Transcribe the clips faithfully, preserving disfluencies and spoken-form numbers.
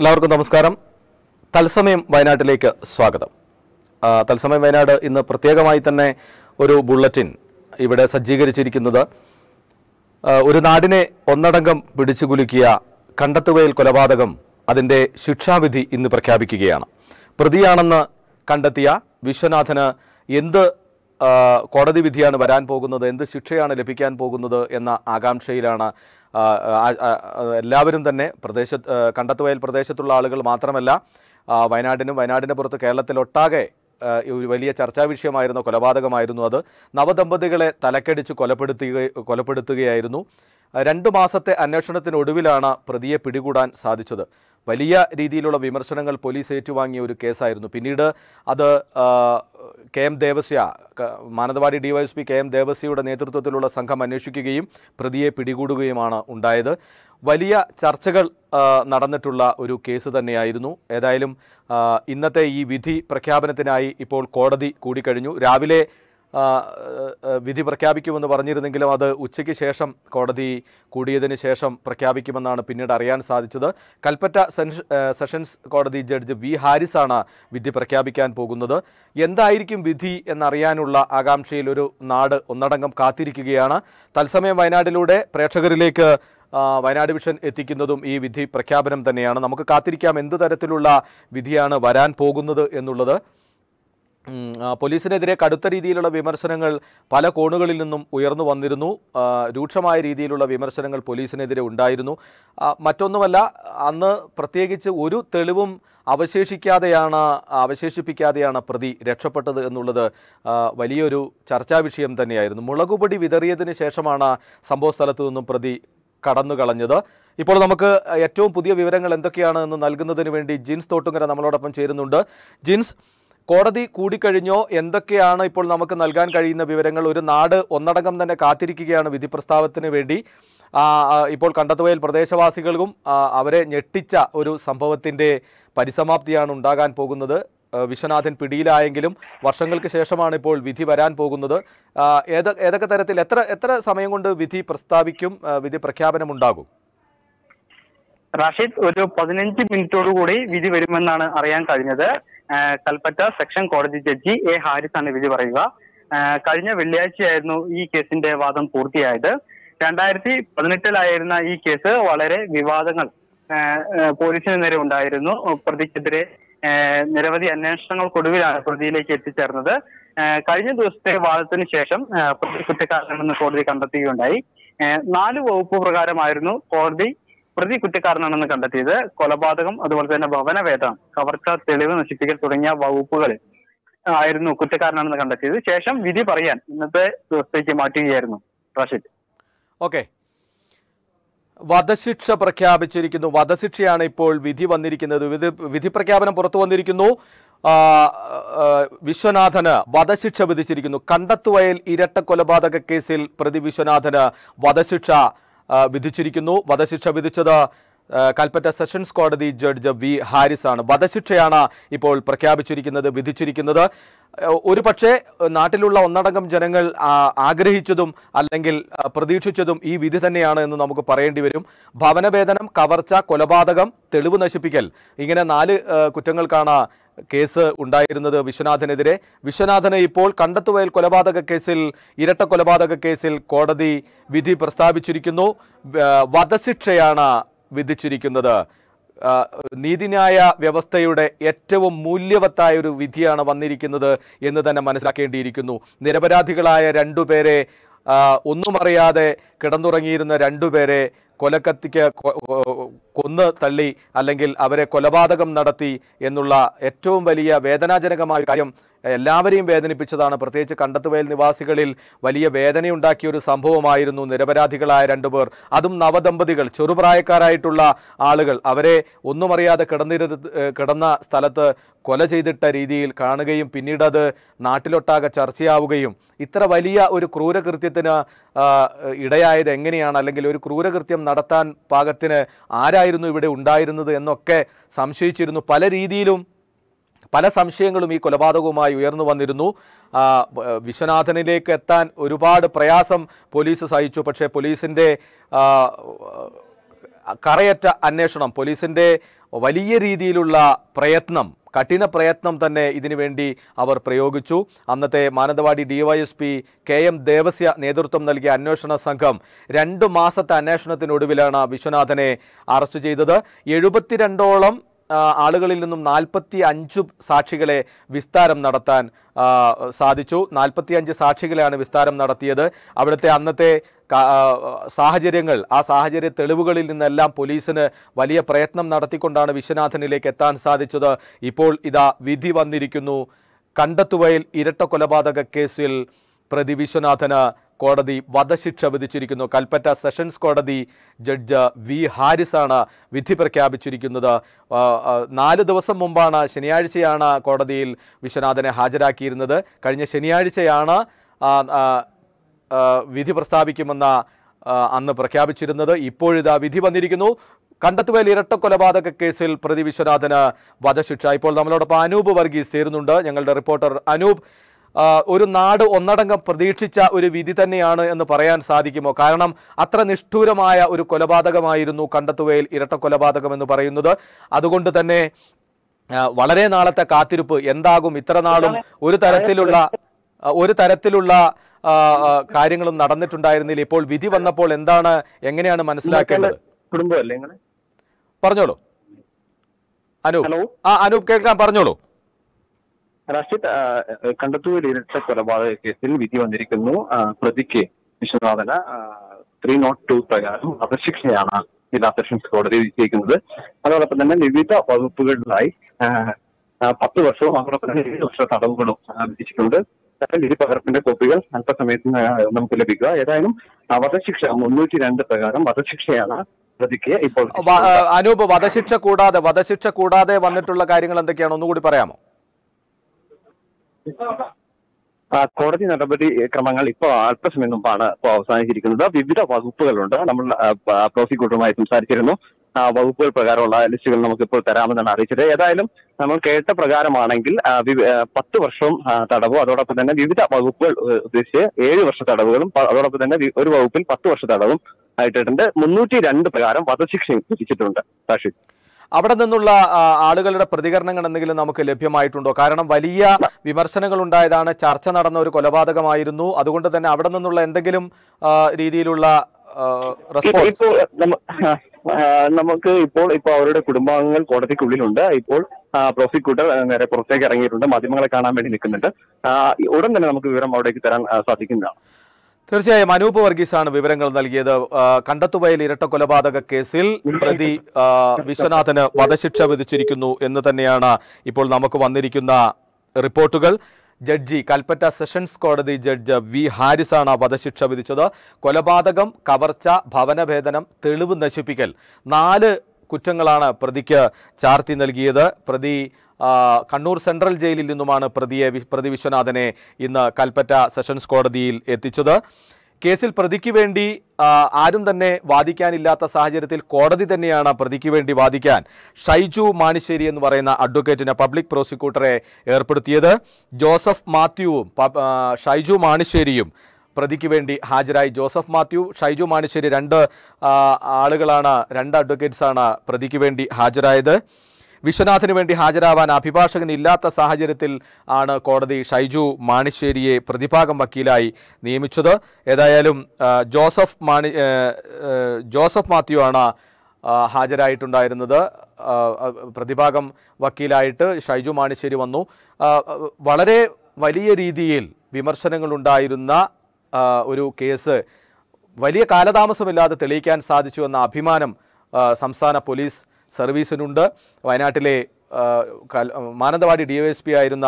എല്ലാവർക്കും നമസ്കാരം. തത്സമയം വയനാട്ടിലേക്ക് സ്വാഗതം. തത്സമയം വയനാട് ഇന്ന് പ്രത്യേകമായി തന്നെ ഒരു ബുള്ളറ്റിൻ ഇവിടെ സജ്ജീകരിച്ചിരിക്കുന്നത് ഒരു നാടിനെ ഒന്നടങ്കം പിടിച്ചുകുലുക്കിയ കണ്ടത്തുവയൽ കൊലപാതകം അതിൻ്റെ ശിക്ഷാവിധി ഇന്ന് പ്രഖ്യാപിക്കുകയാണ്. പ്രതിയാണെന്ന് കണ്ടെത്തിയ വിശ്വനാഥന് എന്ത് കോടതി വിധിയാണ് വരാൻ പോകുന്നത്, എന്ത് ശിക്ഷയാണ് ലഭിക്കാൻ പോകുന്നത് എന്ന ആകാംക്ഷയിലാണ് എല്ലാവരും തന്നെ. പ്രദേശ കണ്ടത്തുവയൽ പ്രദേശത്തുള്ള ആളുകൾ മാത്രമല്ല, വയനാടിനും വയനാടിന് പുറത്ത് കേരളത്തിലൊട്ടാകെ ഒരു വലിയ ചർച്ചാ വിഷയമായിരുന്ന കൊലപാതകമായിരുന്നു അത്. നവദമ്പതികളെ തലക്കടിച്ച് കൊലപ്പെടുത്തുക കൊലപ്പെടുത്തുകയായിരുന്നു. രണ്ടു മാസത്തെ അന്വേഷണത്തിനൊടുവിലാണ് പ്രതിയെ പിടികൂടാൻ സാധിച്ചത്. വലിയ രീതിയിലുള്ള വിമർശനങ്ങൾ പോലീസ് ഏറ്റുവാങ്ങിയ ഒരു കേസായിരുന്നു. പിന്നീട് അത് K M Devasya, Mananthavady DYSP K M ദേവസ്യയുടെ നേതൃത്വത്തിലുള്ള സംഘം അന്വേഷിക്കുകയും പ്രതിയെ പിടികൂടുകയുമാണ് ഉണ്ടായത്. വലിയ ചർച്ചകൾ നടന്നിട്ടുള്ള ഒരു കേസ് തന്നെയായിരുന്നു. ഏതായാലും ഇന്നത്തെ ഈ വിധി പ്രഖ്യാപനത്തിനായി ഇപ്പോൾ കോടതി കൂടിക്കഴിഞ്ഞു. രാവിലെ വിധി പ്രഖ്യാപിക്കുമെന്ന് പറഞ്ഞിരുന്നെങ്കിലും അത് ഉച്ചയ്ക്ക് ശേഷം കോടതി കൂടിയതിന് ശേഷം പ്രഖ്യാപിക്കുമെന്നാണ് പിന്നീട് അറിയാൻ സാധിച്ചത്. കൽപ്പറ്റ സെഷൻസ് കോടതി ജഡ്ജ് വി ഹാരിസാണ് വിധി പ്രഖ്യാപിക്കാൻ പോകുന്നത്. എന്തായിരിക്കും വിധി എന്നറിയാനുള്ള ആകാംക്ഷയിൽ ഒരു നാട് ഒന്നടങ്കം കാത്തിരിക്കുകയാണ്. തത്സമയം വയനാടിലൂടെ പ്രേക്ഷകരിലേക്ക് വയനാട് വിഷൻ എത്തിക്കുന്നതും ഈ വിധി പ്രഖ്യാപനം തന്നെയാണ്. നമുക്ക് കാത്തിരിക്കാം എന്ത് തരത്തിലുള്ള വിധിയാണ് വരാൻ പോകുന്നത് എന്നുള്ളത്. പോലീസിനെതിരെ കടുത്ത രീതിയിലുള്ള വിമർശനങ്ങൾ പല കോണുകളിൽ നിന്നും ഉയർന്നു വന്നിരുന്നു. രൂക്ഷമായ രീതിയിലുള്ള വിമർശനങ്ങൾ പോലീസിനെതിരെ ഉണ്ടായിരുന്നു. മറ്റൊന്നുമല്ല, അന്ന് പ്രത്യേകിച്ച് ഒരു തെളിവും അവശേഷിക്കാതെയാണ് അവശേഷിപ്പിക്കാതെയാണ് പ്രതി രക്ഷപ്പെട്ടത് എന്നുള്ളത് വലിയൊരു ചർച്ചാ വിഷയം തന്നെയായിരുന്നു. മുളകുപൊടി വിതറിയതിന് ശേഷമാണ് സംഭവ സ്ഥലത്തു നിന്നും പ്രതി കടന്നു കളഞ്ഞത്. ഇപ്പോൾ നമുക്ക് ഏറ്റവും പുതിയ വിവരങ്ങൾ എന്തൊക്കെയാണ് എന്ന് നൽകുന്നതിന് വേണ്ടി ജിൻസ് തോട്ടുങ്കര നമ്മളോടൊപ്പം ചേരുന്നുണ്ട്. ജിൻസ്, കോടതി കൂടിക്കഴിഞ്ഞോ? എന്തൊക്കെയാണ് ഇപ്പോൾ നമുക്ക് നൽകാൻ കഴിയുന്ന വിവരങ്ങൾ? ഒരു നാട് ഒന്നടങ്കം തന്നെ കാത്തിരിക്കുകയാണ് വിധി പ്രസ്താവത്തിന് വേണ്ടി. ഇപ്പോൾ കണ്ടത്തുവയൽ പ്രദേശവാസികൾക്കും അവരെ ഞെട്ടിച്ച ഒരു സംഭവത്തിൻ്റെ പരിസമാപ്തിയാണ് ഉണ്ടാകാൻ പോകുന്നത്. വിശ്വനാഥൻ പിടിയിലായെങ്കിലും വർഷങ്ങൾക്ക് ശേഷമാണ് ഇപ്പോൾ വിധി വരാൻ പോകുന്നത്. ഏത് ഏതൊക്കെ തരത്തിൽ എത്ര എത്ര സമയം കൊണ്ട് വിധി പ്രസ്താവിക്കും, വിധി പ്രഖ്യാപനം ഉണ്ടാകും? റാഷിദ്, ഒരു പതിനഞ്ച് മിനിറ്റോടുകൂടി വിധി വരുമെന്നാണ് അറിയാൻ കഴിഞ്ഞത്. കൽപ്പറ്റ സെക്ഷൻ കോടതി ജഡ്ജി എ ഹാരിസാണ് വിധി പറയുക. കഴിഞ്ഞ വെള്ളിയാഴ്ചയായിരുന്നു ഈ കേസിന്റെ വാദം പൂർത്തിയായത്. രണ്ടായിരത്തി പതിനെട്ടിലായിരുന്ന ഈ കേസ് വളരെ വിവാദങ്ങൾ പോലീസിന് നേരെ ഉണ്ടായിരുന്നു. പ്രതിക്കെതിരെ നിരവധി അന്വേഷണങ്ങൾക്കൊടുവിലാണ് പ്രതിയിലേക്ക് എത്തിച്ചേർന്നത്. കഴിഞ്ഞ ദിവസത്തെ വാദത്തിന് ശേഷം പ്രതി കുറ്റക്കാരനാണെന്ന് കോടതി കണ്ടെത്തുകയുണ്ടായി. നാല് വകുപ്പ് പ്രകാരമായിരുന്നു കോടതി പ്രതി കുറ്റക്കാരനാണെന്ന് കണ്ടെത്തിയത്. കൊലപാതകം, അതുപോലെ തന്നെ ഭവനവേദനം, കവർച്ച, തെളിവ് നശിപ്പിക്കൽ തുടങ്ങിയ വകുപ്പുകളിൽ ആയിരുന്നു കുറ്റക്കാരനാണെന്ന് കണ്ടെത്തിയത്. ശേഷം വിധി പറയാൻ ഇന്നത്തെ ദിവസത്തേക്ക് മാറ്റുകയായിരുന്നു. റാഷിദ്, ഓക്കെ. വധശിക്ഷ പ്രഖ്യാപിച്ചിരിക്കുന്നു. വധശിക്ഷയാണ് ഇപ്പോൾ വിധി വന്നിരിക്കുന്നത്. വിധി വിധി പ്രഖ്യാപനം പുറത്തു വന്നിരിക്കുന്നു. വിശ്വനാഥന് വധശിക്ഷ വിധിച്ചിരിക്കുന്നു. കണ്ടത്തുവയൽ ഇരട്ട കൊലപാതക കേസിൽ പ്രതി വിശ്വനാഥന് വധശിക്ഷ വിധിച്ചിരിക്കുന്നു. വധശിക്ഷ വിധിച്ചത് കൽപ്പറ്റ സെഷൻസ് കോടതി ജഡ്ജ് വി ഹാരിസാണ്. വധശിക്ഷയാണ് ഇപ്പോൾ പ്രഖ്യാപിച്ചിരിക്കുന്നത്, വിധിച്ചിരിക്കുന്നത്. ഒരു പക്ഷേ നാട്ടിലുള്ള ഒന്നടങ്കം ജനങ്ങൾ ആഗ്രഹിച്ചതും അല്ലെങ്കിൽ പ്രതീക്ഷിച്ചതും ഈ വിധി തന്നെയാണ് എന്ന് നമുക്ക് പറയേണ്ടി വരും. ഭവനവേദനം, കവർച്ച, കൊലപാതകം, തെളിവ് നശിപ്പിക്കൽ, ഇങ്ങനെ നാല് കുറ്റങ്ങൾക്കാണ് കേസ് ഉണ്ടായിരുന്നത് വിശ്വനാഥനെതിരെ. വിശ്വനാഥനെ ഇപ്പോൾ കണ്ടത്തുവയൽ കൊലപാതക കേസിൽ, ഇരട്ട കൊലപാതക കേസിൽ കോടതി വിധി പ്രസ്താവിച്ചിരിക്കുന്നു. വധശിക്ഷയാണ് വിധിച്ചിരിക്കുന്നത്. നീതിന്യായ വ്യവസ്ഥയുടെ ഏറ്റവും മൂല്യവത്തായ ഒരു വിധിയാണ് വന്നിരിക്കുന്നത് എന്ന് തന്നെ മനസ്സിലാക്കേണ്ടിയിരിക്കുന്നു. നിരപരാധികളായ രണ്ടുപേരെ, ഒന്നുമറിയാതെ കിടന്നുറങ്ങിയിരുന്ന രണ്ടുപേരെ കൊലക്കത്തിക്ക് കൊന്ന് തള്ളി അല്ലെങ്കിൽ അവരെ കൊലപാതകം നടത്തി എന്നുള്ള ഏറ്റവും വലിയ വേദനാജനകമായ കാര്യം എല്ലാവരെയും വേദനിപ്പിച്ചതാണ്. പ്രത്യേകിച്ച് കണ്ടത്തുവയൽ നിവാസികളിൽ വലിയ വേദനയുണ്ടാക്കിയ ഒരു സംഭവമായിരുന്നു നിരപരാധികളായ രണ്ടുപേർ. അതും നവദമ്പതികൾ, ചെറുപ്രായക്കാരായിട്ടുള്ള ആളുകൾ. അവരെ ഒന്നുമറിയാതെ കിടന്നിരുന്ന കിടന്ന സ്ഥലത്ത് കൊല ചെയ്തിട്ട രീതിയിൽ കാണുകയും പിന്നീട് അത് നാട്ടിലൊട്ടാകെ ചർച്ചയാവുകയും ഇത്ര വലിയ ഒരു ക്രൂരകൃത്യത്തിന് ഇടയായത് എങ്ങനെയാണ്, അല്ലെങ്കിൽ ഒരു ക്രൂരകൃത്യം നടത്താൻ പാകത്തിന് ആരായിരുന്നു ഇവിടെ ഉണ്ടായിരുന്നത് എന്നൊക്കെ സംശയിച്ചിരുന്നു. പല രീതിയിലും പല സംശയങ്ങളും ഈ കൊലപാതകവുമായി ഉയർന്നു വന്നിരുന്നു. വിശ്വനാഥനിലേക്ക് എത്താൻ ഒരുപാട് പ്രയാസം പോലീസ് സഹിച്ചു. പക്ഷേ പോലീസിൻ്റെ കറയറ്റ അന്വേഷണം, പോലീസിൻ്റെ വലിയ രീതിയിലുള്ള പ്രയത്നം, കഠിന പ്രയത്നം തന്നെ ഇതിനുവേണ്ടി അവർ പ്രയോഗിച്ചു. അന്നത്തെ Mananthavady D Y S P K M Devasya നേതൃത്വം നൽകിയ അന്വേഷണ സംഘം രണ്ടു മാസത്തെ അന്വേഷണത്തിനൊടുവിലാണ് വിശ്വനാഥനെ അറസ്റ്റ് ചെയ്തത്. എഴുപത്തിരണ്ടോളം ആളുകളിൽ നിന്നും നാൽപ്പത്തി അഞ്ചു സാക്ഷികളെ വിസ്താരം നടത്താൻ സാധിച്ചു. നാൽപ്പത്തി അഞ്ച് സാക്ഷികളെയാണ് വിസ്താരം നടത്തിയത്. അവിടുത്തെ അന്നത്തെ സാഹചര്യങ്ങൾ, ആ സാഹചര്യ തെളിവുകളിൽ നിന്നെല്ലാം പോലീസിന് വലിയ പ്രയത്നം നടത്തിക്കൊണ്ടാണ് വിശ്വനാഥനിലേക്ക് എത്താൻ സാധിച്ചത്. ഇപ്പോൾ ഇതാ വിധി വന്നിരിക്കുന്നു. കണ്ടത്തുവയൽ ഇരട്ട കൊലപാതക കേസിൽ പ്രതി വിശ്വനാഥന് കോടതി വധശിക്ഷ വിധിച്ചിരിക്കുന്നു. കൽപ്പറ്റ സെഷൻസ് കോടതി ജഡ്ജ് വി ഹാരിസാണ് വിധി പ്രഖ്യാപിച്ചിരിക്കുന്നത്. നാല് ദിവസം മുമ്പാണ്, ശനിയാഴ്ചയാണ് കോടതിയിൽ വിശ്വനാഥനെ ഹാജരാക്കിയിരുന്നത്. കഴിഞ്ഞ ശനിയാഴ്ചയാണ് വിധി പ്രസ്താവിക്കുമെന്ന അന്ന് പ്രഖ്യാപിച്ചിരുന്നത്. ഇപ്പോഴിതാ വിധി വന്നിരിക്കുന്നു. കണ്ടത്തുവയൽ ഇരട്ട കൊലപാതക കേസിൽ പ്രതി വിശ്വനാഥന് വധശിക്ഷ. ഇപ്പോൾ നമ്മളോടൊപ്പം അനൂപ് വർഗീസ് ചേരുന്നുണ്ട്, ഞങ്ങളുടെ റിപ്പോർട്ടർ. അനൂപ്, ഒരു നാട് ഒന്നടങ്കം പ്രതീക്ഷിച്ച ഒരു വിധി തന്നെയാണ് എന്ന് പറയാൻ സാധിക്കുമോ? കാരണം അത്ര നിഷ്ഠൂരമായ ഒരു കൊലപാതകമായിരുന്നു കണ്ടത്തുവയൽ ഇരട്ട കൊലപാതകം എന്ന് പറയുന്നത്. അതുകൊണ്ട് തന്നെ വളരെ നാളത്തെ കാത്തിരിപ്പ് എന്താകും? ഇത്ര നാളും ഒരു തരത്തിലുള്ള ഒരു തരത്തിലുള്ള കാര്യങ്ങളും നടന്നിട്ടുണ്ടായിരുന്നില്ല. ഇപ്പോൾ വിധി വന്നപ്പോൾ എന്താണ്, എങ്ങനെയാണ് മനസ്സിലാക്കേണ്ടത്? പറഞ്ഞോളൂ അനൂപ്. ആ അനൂപ്, കേൾക്കാൻ പറഞ്ഞോളൂ. രാഷ്ട്രീയ കണ്ടത്തൂർ ഇരട്ട കൊലപാതക കേസിൽ വിധി വന്നിരിക്കുന്നു. പ്രതിക്ക് വിശ്വനാഥന് ത്രീ നോട്ട് ടു പ്രകാരം വധശിക്ഷയാണ് ജില്ലാ സെഷൻസ് കോടതി വിധിച്ചിരിക്കുന്നത്. അതോടൊപ്പം തന്നെ വിവിധ വകുപ്പുകളിലായി പത്ത് വർഷവും അതോടൊപ്പം തന്നെ ഏഴ് വർഷ തടവുകളും വിധിച്ചിട്ടുണ്ട്. വിധി പകർപ്പിന്റെ കോപ്പികൾ അല്പസമയത്തിന് നമുക്ക് ലഭിക്കുക. ഏതായാലും വധശിക്ഷ മുന്നൂറ്റി രണ്ട് പ്രകാരം വധശിക്ഷയാണ് പ്രതിക്ക് ഇപ്പോൾ. അനൂപ്, വധശിക്ഷ കൂടാതെ വധശിക്ഷ കൂടാതെ വന്നിട്ടുള്ള കാര്യങ്ങൾ എന്തൊക്കെയാണ്, ഒന്നുകൂടി പറയാമോ? കോടതി നടപടി ക്രമങ്ങൾ ഇപ്പോൾ അല്പസമയം മുമ്പാണ് ഇപ്പോൾ അവസാനിച്ചിരിക്കുന്നത്. വിവിധ വകുപ്പുകളുണ്ട്. നമ്മൾ പ്രോസിക്യൂട്ടറുമായി സംസാരിച്ചിരുന്നു. ആ വകുപ്പുകൾ പ്രകാരമുള്ള ലിസ്റ്റുകൾ നമുക്കിപ്പോൾ തരാമെന്നാണ് അറിയിച്ചത്. ഏതായാലും നമ്മൾ കേട്ട പ്രകാരമാണെങ്കിൽ പത്ത് വർഷം തടവും അതോടൊപ്പം തന്നെ വിവിധ വകുപ്പുകൾ ഉദ്ദേശിച്ച് ഏഴ് വർഷ തടവുകളും അതോടൊപ്പം തന്നെ ഒരു വകുപ്പിൽ പത്ത് വർഷ തടവും ആയിട്ടുണ്ട്. മുന്നൂറ്റി രണ്ട് പ്രകാരം വധശിക്ഷയും വിധിച്ചിട്ടുണ്ട്. സാക്ഷിത്, അവിടെ നിന്നുള്ള ആളുകളുടെ പ്രതികരണങ്ങൾ എന്തെങ്കിലും നമുക്ക് ലഭ്യമായിട്ടുണ്ടോ? കാരണം വലിയ വിമർശനങ്ങൾ ഉണ്ടായതാണ്, ചർച്ച നടന്ന ഒരു കൊലപാതകമായിരുന്നു. അതുകൊണ്ട് തന്നെ അവിടെ നിന്നുള്ള എന്തെങ്കിലും രീതിയിലുള്ള റെസ്പോൺസ് നമുക്ക് ഇപ്പോൾ ഇപ്പോൾ അവരുടെ കുടുംബാംഗങ്ങൾ കോടതിക്കുള്ളിലുണ്ട്. ഇപ്പോൾ പ്രോസിക്യൂട്ടർ നേരെ പുറത്തേക്ക് ഇറങ്ങിയിട്ടുണ്ട്, മാധ്യമങ്ങളെ കാണാൻ വേണ്ടി നിൽക്കുന്നുണ്ട്. ഉടൻ തന്നെ നമുക്ക് വിവരം അവിടേക്ക് തരാൻ സാധിക്കുന്നതാണ്. തീർച്ചയായും അനൂപ് വർഗീസാണ് വിവരങ്ങൾ നൽകിയത്. കണ്ടത്തുവയൽ ഇരട്ട കൊലപാതക കേസിൽ പ്രതി വിശ്വനാഥന് വധശിക്ഷ വിധിച്ചിരിക്കുന്നു എന്ന് തന്നെയാണ് ഇപ്പോൾ നമുക്ക് വന്നിരിക്കുന്ന റിപ്പോർട്ടുകൾ. ജഡ്ജി, കൽപ്പറ്റ സെഷൻസ് കോടതി ജഡ്ജ് വി ഹാരിസാണ് വധശിക്ഷ വിധിച്ചത്. കൊലപാതകം, കവർച്ച, ഭവനഭേദനം, തെളിവ് നശിപ്പിക്കൽ, നാല് കുറ്റങ്ങളാണ് പ്രതിക്ക് ചാർത്തി നൽകിയത്. പ്രതി കണ്ണൂർ സെൻട്രൽ ജയിലിൽ നിന്നുമാണ് പ്രതിയെ പ്രതി വിശ്വനാഥനെ ഇന്ന് കൽപ്പറ്റ സെഷൻസ് കോടതിയിൽ എത്തിച്ചത്. കേസിൽ പ്രതിക്ക് വേണ്ടി ആരും തന്നെ വാദിക്കാനില്ലാത്ത സാഹചര്യത്തിൽ കോടതി തന്നെയാണ് പ്രതിക്ക് വേണ്ടി വാദിക്കാൻ ഷൈജു മാനിശ്ശേരി എന്ന് പറയുന്ന അഡ്വക്കേറ്റിനെ, പബ്ലിക് പ്രോസിക്യൂട്ടറെ ഏർപ്പെടുത്തിയത്. ജോസഫ് മാത്യുവും ഷൈജു മാനിശ്ശേരിയും പ്രതിക്ക് വേണ്ടി ഹാജരായി. ജോസഫ് മാത്യു, ഷൈജു മാനിശ്ശേരി രണ്ട് ആളുകളാണ്, രണ്ട് അഡ്വക്കേറ്റ്സാണ് പ്രതിക്ക് വേണ്ടി ഹാജരായത്. വിശ്വനാഥിന് വേണ്ടി ഹാജരാവാൻ അഭിഭാഷകൻ ഇല്ലാത്ത സാഹചര്യത്തിൽ ആണ് കോടതി ഷൈജു മാണിശ്ശേരിയെ പ്രതിഭാഗം വക്കീലായി നിയമിച്ചത്. ഏതായാലും ജോസഫ് മാണി ജോസഫ് മാത്യു ആണ് ഹാജരായിട്ടുണ്ടായിരുന്നത്. പ്രതിഭാഗം വക്കീലായിട്ട് ഷൈജു മാണിശ്ശേരി വന്നു. വളരെ വലിയ രീതിയിൽ വിമർശനങ്ങളുണ്ടായിരുന്ന ഒരു കേസ് വലിയ കാലതാമസമില്ലാതെ തെളിയിക്കാൻ സാധിച്ചു എന്ന അഭിമാനം സംസ്ഥാന പോലീസ് സർവീസിനുണ്ട്. വയനാട്ടിലെ മാനന്തവാടി ഡി എസ് പി ആയിരുന്ന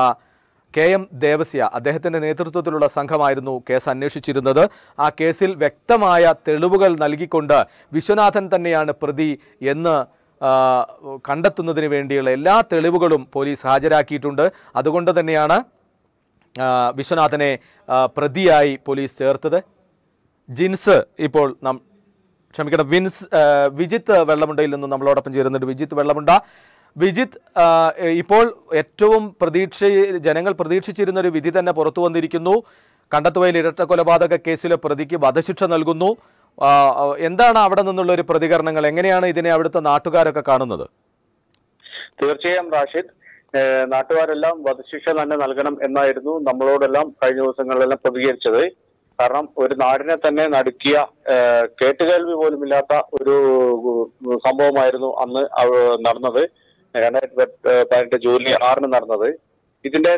കെ എം ദേവസ്യ, അദ്ദേഹത്തിൻ്റെ നേതൃത്വത്തിലുള്ള സംഘമായിരുന്നു കേസ് അന്വേഷിച്ചിരുന്നത്. ആ കേസിൽ വ്യക്തമായ തെളിവുകൾ നൽകിക്കൊണ്ട് വിശ്വനാഥൻ തന്നെയാണ് പ്രതി എന്ന് കണ്ടെത്തുന്നതിന് വേണ്ടിയുള്ള എല്ലാ തെളിവുകളും പോലീസ് ഹാജരാക്കിയിട്ടുണ്ട്. അതുകൊണ്ട് തന്നെയാണ് വിശ്വനാഥനെ പ്രതിയായി പോലീസ് ചേർത്തത്. ജിൻസ് ഇപ്പോൾ നാം ക്ഷമിക്കണം വിൻസ് വിജിത്ത് വെള്ളമുണ്ടയിൽ നിന്ന് നമ്മളോടൊപ്പം ചേരുന്നുണ്ട്. വിജിത്ത് വെള്ളമുണ്ട. വിജിത്ത്, ഇപ്പോൾ ഏറ്റവും പ്രതീക്ഷ ജനങ്ങൾ പ്രതീക്ഷിച്ചിരുന്ന ഒരു വിധി തന്നെ പുറത്തു വന്നിരിക്കുന്നു. കണ്ടത്തുവയൽ ഇരട്ട കൊലപാതക കേസിലെ പ്രതിക്ക് വധശിക്ഷ നൽകുന്നു. എന്താണ് അവിടെ നിന്നുള്ള ഒരു പ്രതികരണങ്ങൾ, എങ്ങനെയാണ് ഇതിനെ അവിടുത്തെ നാട്ടുകാരൊക്കെ കാണുന്നത്? തീർച്ചയായും റാഷിദ്, നാട്ടുകാരെല്ലാം വധശിക്ഷ തന്നെ നൽകണം എന്നായിരുന്നു നമ്മളോടെല്ലാം കഴിഞ്ഞ ദിവസങ്ങളിലെല്ലാം പ്രതികരിച്ചത്. കാരണം ഒരു നാടിനെ തന്നെ നടുക്കിയ കേട്ടുകേൾവി പോലുമില്ലാത്ത ഒരു സംഭവമായിരുന്നു അന്ന് നടന്നത്, രണ്ടായിരത്തി പതിനെട്ട് ജൂലൈ ആറിന് നടന്നത്. ഇതിന്റെ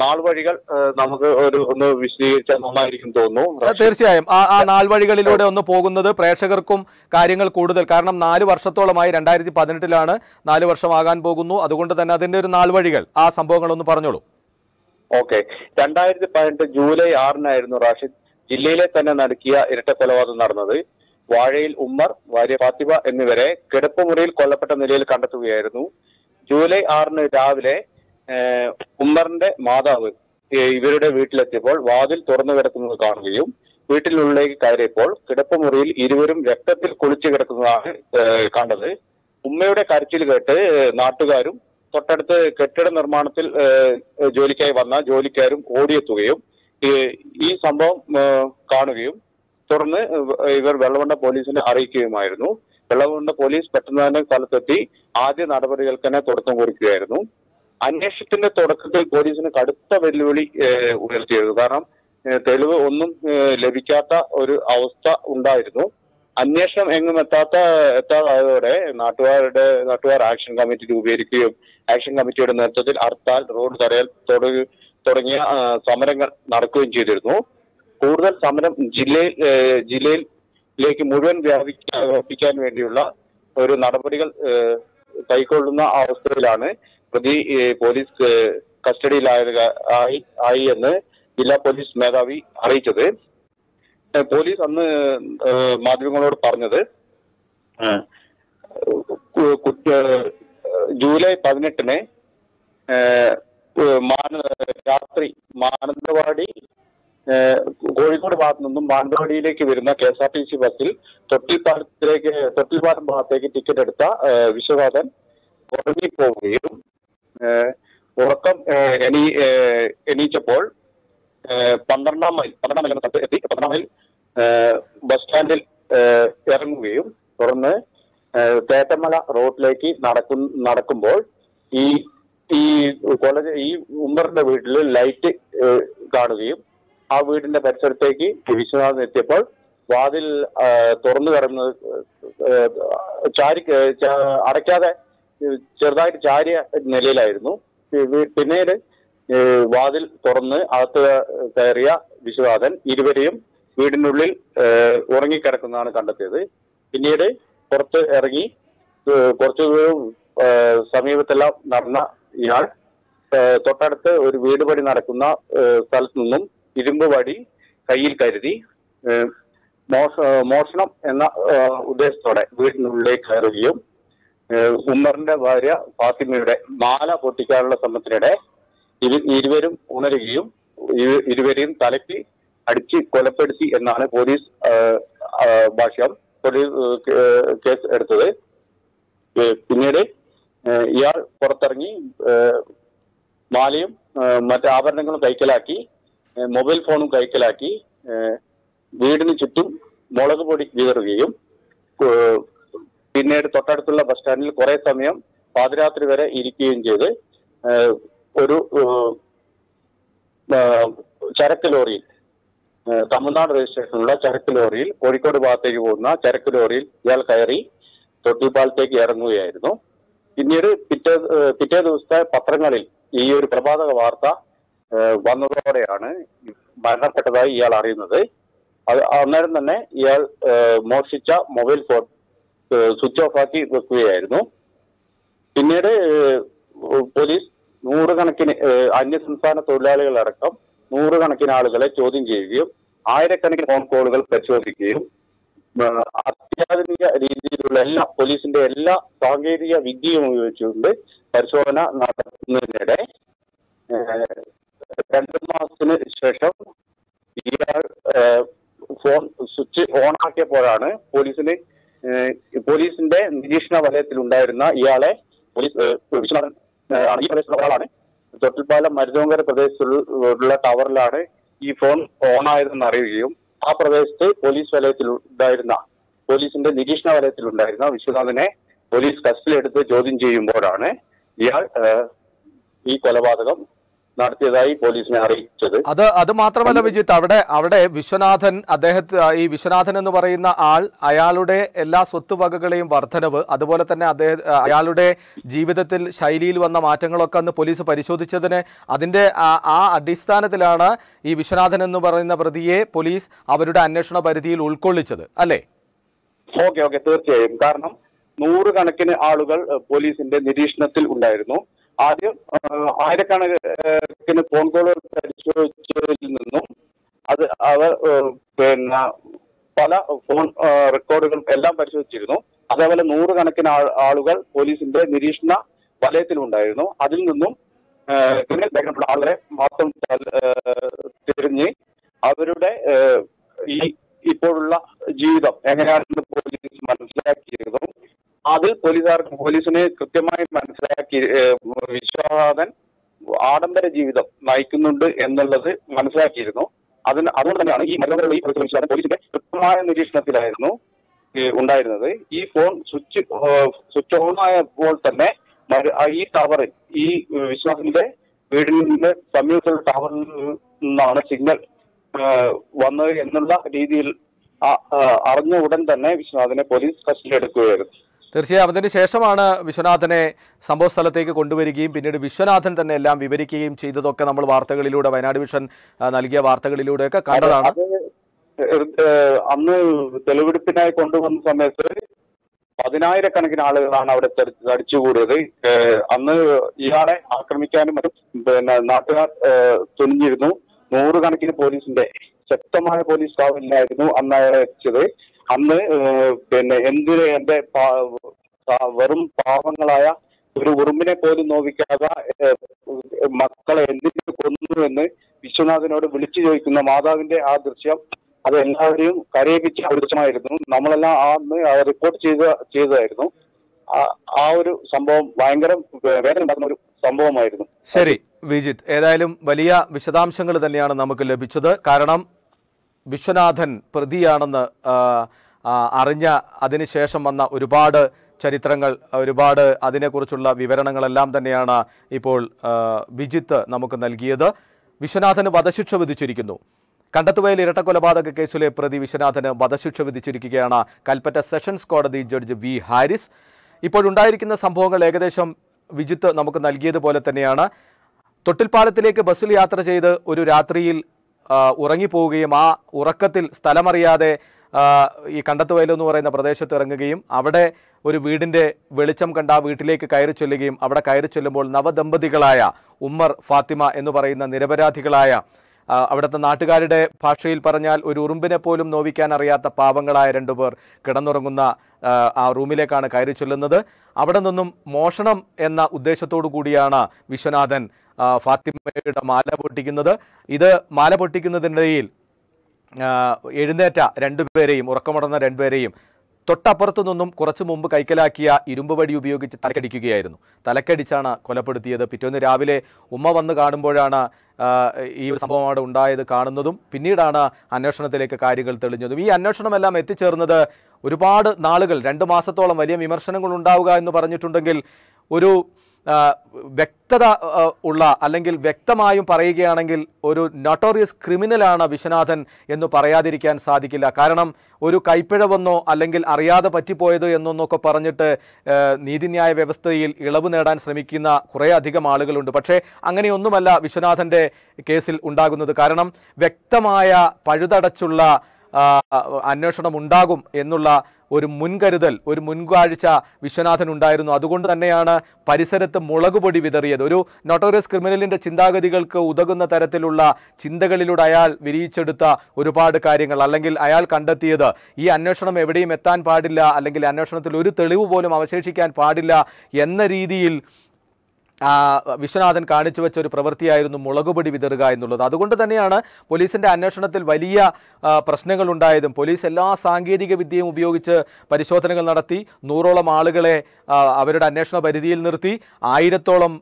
നാൾ വഴികൾ നമുക്ക് ഒരു ഒന്ന് വിശദീകരിച്ചാൽ നന്നായിരിക്കും തോന്നുന്നു. തീർച്ചയായും ആ നാൾ വഴികളിലൂടെ ഒന്ന് പോകുന്നത് പ്രേക്ഷകർക്കും കാര്യങ്ങൾ കൂടുതൽ, കാരണം നാല് വർഷത്തോളമായി, രണ്ടായിരത്തി പതിനെട്ടിലാണ് നാല് വർഷമാകാൻ പോകുന്നു, അതുകൊണ്ട് തന്നെ അതിന്റെ ഒരു നാൾ വഴികൾ ആ സംഭവങ്ങൾ ഒന്ന് പറഞ്ഞോളൂ. ഓക്കെ, രണ്ടായിരത്തി പതിനെട്ട് ജൂലൈ ആറിനായിരുന്നു റാഷിദ് ജില്ലയിലെ തന്നെ നടക്കിയ ഇരട്ട കൊലപാതകം നടന്നത്. വാഴയിൽ ഉമ്മർ, ഭാര്യ ഫാത്തിമ എന്നിവരെ കിടപ്പുമുറിയിൽ കൊല്ലപ്പെട്ട നിലയിൽ കണ്ടെത്തുകയായിരുന്നു. ജൂലൈ ആറിന് രാവിലെ ഉമ്മറിന്റെ മാതാവ് ഇവരുടെ വീട്ടിലെത്തിയപ്പോൾ വാതിൽ തുറന്നു കിടക്കുന്നത് കാണുകയും വീട്ടിലുള്ളിലേക്ക് കയറിയപ്പോൾ കിടപ്പുമുറിയിൽ ഇരുവരും രക്തത്തിൽ കുളിച്ചു കിടക്കുന്നതാണ് കണ്ടത്. ഉമ്മയുടെ കരച്ചിൽ കേട്ട് നാട്ടുകാരും തൊട്ടടുത്ത് കെട്ടിട നിർമ്മാണത്തിൽ ജോലിക്കായി വന്ന ജോലിക്കാരും ഓടിയെത്തുകയും ഈ സംഭവം കാണുകയും തുടർന്ന് ഇവർ വെള്ളമുണ്ട പോലീസിനെ അറിയിക്കുകയുമായിരുന്നു. വെള്ളമുണ്ട പോലീസ് പെട്ടെന്ന് തന്നെ സ്ഥലത്തെത്തി ആദ്യ നടപടികൾക്ക് തന്നെ തുടക്കം കുറിക്കുകയായിരുന്നു. അന്വേഷണത്തിന്റെ തുടക്കത്തിൽ പോലീസിന് കടുത്ത വെല്ലുവിളി ഉയർത്തിയിരുന്നു, കാരണം തെളിവ് ഒന്നും ലഭിക്കാത്ത ഒരു അവസ്ഥ ഉണ്ടായിരുന്നു. അന്വേഷണം എങ്ങും എത്താത്ത എത്താതായതോടെ നാട്ടുകാരുടെ നാട്ടുകാർ ആക്ഷൻ കമ്മിറ്റി രൂപീകരിക്കുകയും ആക്ഷൻ കമ്മിറ്റിയുടെ നേതൃത്വത്തിൽ ഹർത്താൽ, റോഡ് തടയൽ തുടങ്ങിയ സമരങ്ങൾ നടക്കുകയും ചെയ്തിരുന്നു. കൂടുതൽ സമരം ജില്ലയിൽ ജില്ലയിലേക്ക് മുഴുവൻ വ്യാപിക്കാൻ വേണ്ടിയുള്ള ഒരു നടപടികൾ കൈക്കൊള്ളുന്ന അവസ്ഥയിലാണ് പ്രതി പോലീസ് കസ്റ്റഡിയിലായ ആയി എന്ന് ജില്ലാ പോലീസ് മേധാവി അറിയിച്ചത്. പോലീസ് അന്ന് മാധ്യമങ്ങളോട് പറഞ്ഞത് ജൂലൈ പതിനെട്ടിന് രാത്രി മാനന്തവാടി കോഴിക്കോട് ഭാഗത്തു നിന്നും മാനന്തവാടിയിലേക്ക് വരുന്ന K S R T C ബസ്സിൽ തൊട്ടിൽപ്പാലത്തിലേക്ക് തൊട്ടിൽപ്പാലം ഭാഗത്തേക്ക് ടിക്കറ്റ് എടുത്ത വിശ്വനാഥൻ ഉറങ്ങിപ്പോവുകയും ഉറക്കം എണീ എണീച്ചപ്പോൾ പന്ത്രണ്ടാം മൈൽ പന്ത്രണ്ടാം മൈൽ എത്തി പന്ത്രണ്ടാം മൈൽ ബസ് സ്റ്റാൻഡിൽ ഇറങ്ങുകയും തുടർന്ന് തേട്ടമല റോഡിലേക്ക് നടക്കും നടക്കുമ്പോൾ ഈ ഈ കോളേജ് ഈ ഉമ്മറിന്റെ വീട്ടിൽ ലൈറ്റ് കാണുകയും ആ വീടിന്റെ പരിസരത്തേക്ക് വിശ്വനാഥൻ എത്തിയപ്പോൾ വാതിൽ തുറന്നു കിടന്നത് ചാരി അടയ്ക്കാതെ ചെറുതായിട്ട് ചാരിയ നിലയിലായിരുന്നു. പിന്നീട് വാതിൽ തുറന്ന് അകത്ത് കയറിയ വിശ്വനാഥൻ ഇരുവരെയും വീടിനുള്ളിൽ ഉറങ്ങിക്കിടക്കുന്നതാണ് കണ്ടെത്തിയത്. പിന്നീട് പുറത്ത് ഇറങ്ങി കുറച്ചു സമീപത്തെല്ലാം നടന്ന ഇയാൾ തൊട്ടടുത്ത് ഒരു വീട് പണി നടക്കുന്ന സ്ഥലത്തു നിന്നും ഇരുമ്പ് വടി കയ്യിൽ കരുതി മോഷണം എന്ന ഉദ്ദേശത്തോടെ വീടിനുള്ളിലേക്ക് കയറുകയും ഉമ്മറിന്റെ ഭാര്യ ഫാത്തിമയുടെ മാല പൊട്ടിക്കാനുള്ള ശ്രമത്തിനിടെ ഇരുവരും ഉണരുകയും ഇരുവരെയും തലയ്ക്ക് അടിച്ച് കൊലപ്പെടുത്തി എന്നാണ് പോലീസ് ഭാഷ്യം, പോലീസ് കേസ് എടുത്തത്. പിന്നീട് ഇയാൾ പുറത്തിറങ്ങി മാലയും മറ്റ് ആഭരണങ്ങളും കൈക്കലാക്കി, മൊബൈൽ ഫോണും കൈക്കലാക്കി വീടിന് ചുറ്റും മുളക് പൊടി വിതറുകയും പിന്നീട് തൊട്ടടുത്തുള്ള ബസ് സ്റ്റാൻഡിൽ കുറെ സമയം പാതിരാത്രി വരെ ഇരിക്കുകയും ചെയ്ത് ഒരു ചരക്ക് ലോറിയിൽ, തമിഴ്നാട് രജിസ്ട്രേഷനുള്ള ചരക്ക് ലോറിയിൽ കോഴിക്കോട് ഭാഗത്തേക്ക് പോകുന്ന ചരക്ക് ലോറിയിൽ ഇയാൾ കയറി തൊട്ടിൽപ്പാലത്തേക്ക് ഇറങ്ങുകയായിരുന്നു. പിന്നീട് പിറ്റേ പിറ്റേ ദിവസത്തെ പത്രങ്ങളിൽ ഈ ഒരു പ്രഭാതക വാർത്ത വന്നതോടെയാണ് മരണപ്പെട്ടതായി ഇയാൾ അറിയുന്നത്. അത് അന്നേരം തന്നെ ഇയാൾ മോഷ്ടിച്ച മൊബൈൽ ഫോൺ സ്വിച്ച് ഓഫ് ആക്കി വെക്കുകയായിരുന്നു. പിന്നീട് പോലീസ് നൂറുകണക്കിന് അന്യസംസ്ഥാന തൊഴിലാളികളടക്കം നൂറുകണക്കിന് ആളുകളെ ചോദ്യം ചെയ്യുകയും ആയിരക്കണക്കിന് ഫോൺ കോളുകൾ പരിശോധിക്കുകയും അത്യാധുനിക രീതിയിലുള്ള എല്ലാ പോലീസിന്റെ എല്ലാ സാങ്കേതിക വിദ്യയും ഉപയോഗിച്ചുകൊണ്ട് പരിശോധന നടത്തുന്നതിനിടെ രണ്ടു മാസത്തിന് ശേഷം ഇയാൾ ഫോൺ സ്വിച്ച് ഓൺ ആക്കിയപ്പോഴാണ് പോലീസിന് പോലീസിന്റെ നിരീക്ഷണ വലയത്തിൽ ഉണ്ടായിരുന്ന ഇയാളെ പോലീസ് വിശ്വനാഥൻ ഈ പ്രദേശത്തുള്ള ഒരാളാണ്. തൊട്ടിൽപ്പാലം മരുതോങ്കര പ്രദേശത്തുള്ള ടവറിലാണ് ഈ ഫോൺ ഓൺ ആയതെന്ന് അറിയുകയും ആ പ്രദേശത്ത് പോലീസ് വലയത്തിൽ ഉണ്ടായിരുന്ന പോലീസിന്റെ നിരീക്ഷണ വലയത്തിൽ ഉണ്ടായിരുന്ന വിശ്വനാഥനെ പോലീസ് കസ്റ്റഡിയിലെടുത്ത് ചോദ്യം ചെയ്യുമ്പോഴാണ് ഇയാൾ ഈ കൊലപാതകം നടത്തിയതായി പോലീസിനെ അറിയിച്ചത്. അത് അത് മാത്രമല്ല വിജിത്ത്, അവിടെ അവിടെ വിശ്വനാഥൻ അദ്ദേഹത്തെ ഈ വിശ്വനാഥൻ എന്ന് പറയുന്ന ആൾ അയാളുടെ എല്ലാ സ്വത്തുവകകളെയും വർധനവ്, അതുപോലെ തന്നെ അദ്ദേഹം അയാളുടെ ജീവിതത്തിൽ ശൈലിയിൽ വന്ന മാറ്റങ്ങളൊക്കെ അന്ന് പോലീസ് പരിശോധിച്ചതിന് അതിൻ്റെ ആ അടിസ്ഥാനത്തിലാണ് ഈ വിശ്വനാഥൻ എന്ന് പറയുന്ന പ്രതിയെ പോലീസ് അവരുടെ അന്വേഷണ പരിധിയിൽ ഉൾക്കൊള്ളിച്ചത് അല്ലേ? ഓക്കെ ഓക്കെ തീർച്ചയായും. കാരണം നൂറുകണക്കിന് ആളുകൾ പോലീസിന്റെ നിരീക്ഷണത്തിൽ ഉണ്ടായിരുന്നു. ആദ്യം ആയിരക്കണക്കിന് ഫോൺ കോളുകൾ പരിശോധിച്ചതിൽ നിന്നും അത് അവർ പിന്നെ പല ഫോൺ റെക്കോർഡുകൾ എല്ലാം പരിശോധിച്ചിരുന്നു. അതേപോലെ നൂറുകണക്കിന് ആളുകൾ പോലീസിന്റെ നിരീക്ഷണ വലയത്തിലുണ്ടായിരുന്നു. അതിൽ നിന്നും തിരഞ്ഞെടുക്കപ്പെട്ട ആളുകളെ മാത്രം തിരിഞ്ഞ് അവരുടെ ഈ ഇപ്പോഴുള്ള ജീവിതം എങ്ങനെയാണെന്ന് പോലീസ് മനസ്സിലാക്കിയിരുന്നു. അതിൽ പോലീസുകാർ പോലീസിനെ കൃത്യമായി മനസ്സിലാക്കി വിശ്വനാഥൻ ആഡംബര ജീവിതം നയിക്കുന്നുണ്ട് എന്നുള്ളത് മനസ്സിലാക്കിയിരുന്നു. അതിന് അതുകൊണ്ട് തന്നെയാണ് ഈ മരണവരുടെ വിശ്വനാഥൻ പോലീസിന്റെ കൃത്യമായ നിരീക്ഷണത്തിലായിരുന്നു ഉണ്ടായിരുന്നത്. ഈ ഫോൺ സ്വിച്ച് സ്വിച്ച് ഓൺ ആയപ്പോൾ തന്നെ ഈ ടവറിൽ ഈ വിശ്വനാഥന്റെ വീടിന്റെ സമീപത്തുള്ള ടവറിൽ നിന്നാണ് സിഗ്നൽ വന്നത് എന്നുള്ള രീതിയിൽ അറിഞ്ഞ ഉടൻ തന്നെ വിശ്വനാഥനെ പോലീസ് കസ്റ്റഡിയിലെടുക്കുകയായിരുന്നു. തീർച്ചയായും അതിന് ശേഷമാണ് വിശ്വനാഥനെ സംഭവ സ്ഥലത്തേക്ക് കൊണ്ടുവരികയും പിന്നീട് വിശ്വനാഥൻ തന്നെ എല്ലാം വിവരിക്കുകയും ചെയ്തതൊക്കെ നമ്മൾ വാർത്തകളിലൂടെ വയനാട് വിഷൻ നൽകിയ വാർത്തകളിലൂടെയൊക്കെ കണ്ടതാണ്. അന്ന് തെളിവെടുപ്പിനായി കൊണ്ടുവന്ന സമയത്ത് പതിനായിരക്കണക്കിന് ആളുകളാണ് അവിടെ തടിച്ചുകൂടിയത്. അന്ന് ഇയാളെ ആക്രമിക്കാനും പിന്നെ നാട്ടുകാർ തുനിഞ്ഞിരുന്നു. നൂറുകണക്കിന് പോലീസിന്റെ ശക്തമായ പോലീസ് കാവലിനായിരുന്നു അന്ന് അയാളെ എത്തിച്ചത്. അന്ന് പിന്നെ എന്തിന് എന്റെ വെറും പാവങ്ങളായ ഒരു ഉറുമ്പിനെ പോലും നോവിക്കാതെ മക്കളെ എന്തിനു കൊന്നു എന്ന് വിശ്വനാഥനോട് വിളിച്ചു ചോദിക്കുന്ന മാതാവിന്റെ ആ ദൃശ്യം അത് എല്ലാവരെയും കരയിപ്പിച്ച ആ ദൃശ്യമായിരുന്നു. നമ്മളെല്ലാം ആ അന്ന് റിപ്പോർട്ട് ചെയ്ത ചെയ്തതായിരുന്നു. ആ ഒരു സംഭവം ഭയങ്കര വേദന ഉണ്ടാക്കുന്ന ഒരു സംഭവമായിരുന്നു. ശരി വിജിത്ത്, ഏതായാലും വലിയ വിശദാംശങ്ങൾ തന്നെയാണ് നമുക്ക് ലഭിച്ചത്. കാരണം വിശ്വനാഥൻ പ്രതിയാണെന്ന് അറിഞ്ഞ അതിനുശേഷം വന്ന ഒരുപാട് ചരിത്രങ്ങൾ, ഒരുപാട് അതിനെക്കുറിച്ചുള്ള വിവരണങ്ങളെല്ലാം തന്നെയാണ് ഇപ്പോൾ വിജിത്ത് നമുക്ക് നൽകിയത്. വിശ്വനാഥന് വധശിക്ഷ വിധിച്ചിരിക്കുന്നു. കണ്ടത്തുവയൽ ഇരട്ടക്കൊലപാതക കേസിലെ പ്രതി വിശ്വനാഥന് വധശിക്ഷ വിധിച്ചിരിക്കുകയാണ് കൽപ്പറ്റ സെഷൻസ് കോടതി ജഡ്ജ് വി ഹാരിസ്. ഇപ്പോഴുണ്ടായിരിക്കുന്ന സംഭവങ്ങൾ ഏകദേശം വിജിത്ത് നമുക്ക് നൽകിയതുപോലെ തന്നെയാണ്. തൊട്ടിൽപ്പാലത്തിലേക്ക് ബസ്സിൽ യാത്ര ചെയ്ത് ഒരു രാത്രിയിൽ ഉറങ്ങിപ്പോവുകയും ആ ഉറക്കത്തിൽ സ്ഥലമറിയാതെ ഈ കണ്ടത്തുവയൽ എന്ന് പറയുന്ന പ്രദേശത്ത് ഇറങ്ങുകയും അവിടെ ഒരു വീടിൻ്റെ വെളിച്ചം കണ്ട ആ വീട്ടിലേക്ക് കയറി ചെല്ലുകയും അവിടെ കയറി ചെല്ലുമ്പോൾ നവദമ്പതികളായ ഉമ്മർ, ഫാത്തിമ എന്ന് പറയുന്ന നിരപരാധികളായ അവിടുത്തെ നാട്ടുകാരുടെ ഭാഷയിൽ പറഞ്ഞാൽ ഒരു ഉറുമ്പിനെ പോലും നോവിക്കാൻ അറിയാത്ത പാവങ്ങളായ രണ്ടുപേർ കിടന്നുറങ്ങുന്ന ആ റൂമിലേക്കാണ് കയറി ചെല്ലുന്നത്. അവിടെ നിന്നും മോഷണം എന്ന ഉദ്ദേശത്തോടു കൂടിയാണ് വിശ്വനാഥൻ ഫാത്തിമയുടെ മാല പൊട്ടിക്കുന്നത്. ഇത് മാല പൊട്ടിക്കുന്നതിനിടയിൽ എഴുന്നേറ്റ രണ്ടുപേരെയും ഉറക്കമുടന്ന രണ്ടുപേരെയും തൊട്ടപ്പുറത്തു നിന്നും കുറച്ചു മുമ്പ് കൈക്കലാക്കിയ ഇരുമ്പ് വടി ഉപയോഗിച്ച് തലക്കടിക്കുകയായിരുന്നു. തലക്കടിച്ചാണ് കൊലപ്പെടുത്തിയത്. പിറ്റേന്ന് രാവിലെ ഉമ്മ വന്ന് കാണുമ്പോഴാണ് ഈ സംഭവം അവിടെ ഉണ്ടായത് കാണുന്നതും പിന്നീടാണ് അന്വേഷണത്തിലേക്ക് കാര്യങ്ങൾ തെളിഞ്ഞതും. ഈ അന്വേഷണമെല്ലാം എത്തിച്ചേർന്നത് ഒരുപാട് നാളുകൾ, രണ്ട് മാസത്തോളം വലിയ വിമർശനങ്ങൾ ഉണ്ടാവുക എന്ന് പറഞ്ഞിട്ടുണ്ടെങ്കിൽ ഒരു വ്യക്തത ഉള്ള അല്ലെങ്കിൽ വ്യക്തമായും പറയുകയാണെങ്കിൽ ഒരു നൊട്ടോറിയസ് ക്രിമിനലാണ് വിശ്വനാഥൻ എന്ന് പറയാതിരിക്കാൻ സാധിക്കില്ല. കാരണം ഒരു കൈപ്പിഴവെന്നോ അല്ലെങ്കിൽ അറിയാതെ പറ്റിപ്പോയത് എന്നൊന്നൊക്കെ പറഞ്ഞിട്ട് നീതിന്യായ വ്യവസ്ഥയിൽ ഇളവ് നേടാൻ ശ്രമിക്കുന്ന കുറേ അധികം ആളുകളുണ്ട്. പക്ഷേ അങ്ങനെയൊന്നുമല്ല വിശ്വനാഥൻ്റെ കേസിൽ ഉണ്ടാകുന്നത്. കാരണം വ്യക്തമായ പഴുതടച്ചുള്ള അന്വേഷണം ഉണ്ടാകും എന്നുള്ള ഒരു മുൻകരുതൽ, ഒരു മുൻകാഴ്ച വിശ്വനാഥൻ ഉണ്ടായിരുന്നു. അതുകൊണ്ട് തന്നെയാണ് പരിസരത്ത് മുളകുപൊടി വിതറിയത്. ഒരു നൊട്ടോറിയസ് ക്രിമിനലിൻ്റെ ചിന്താഗതികൾക്ക് ഉതകുന്ന തരത്തിലുള്ള ചിന്തകളിലൂടെ അയാൾ വിരിയിച്ചെടുത്ത ഒരുപാട് കാര്യങ്ങൾ, അല്ലെങ്കിൽ അയാൾ കണ്ടെത്തിയത് ഈ അന്വേഷണം എവിടെയും എത്താൻ പാടില്ല, അല്ലെങ്കിൽ അന്വേഷണത്തിൽ ഒരു തെളിവ് പോലും അവശേഷിക്കാൻ പാടില്ല എന്ന രീതിയിൽ വിശ്വനാഥൻ കാണിച്ചു വെച്ച ഒരു പ്രവൃത്തിയായിരുന്നു മുളകുപൊടി വിതറുക എന്നുള്ളത്. അതുകൊണ്ട് തന്നെയാണ് പോലീസിൻ്റെ അന്വേഷണത്തിൽ വലിയ പ്രശ്നങ്ങളുണ്ടായതും. പോലീസ് എല്ലാ സാങ്കേതിക വിദ്യയും ഉപയോഗിച്ച് പരിശോധനകൾ നടത്തി, നൂറോളം ആളുകളെ അവരുടെ അന്വേഷണ പരിധിയിൽ നിർത്തി, ആയിരത്തോളം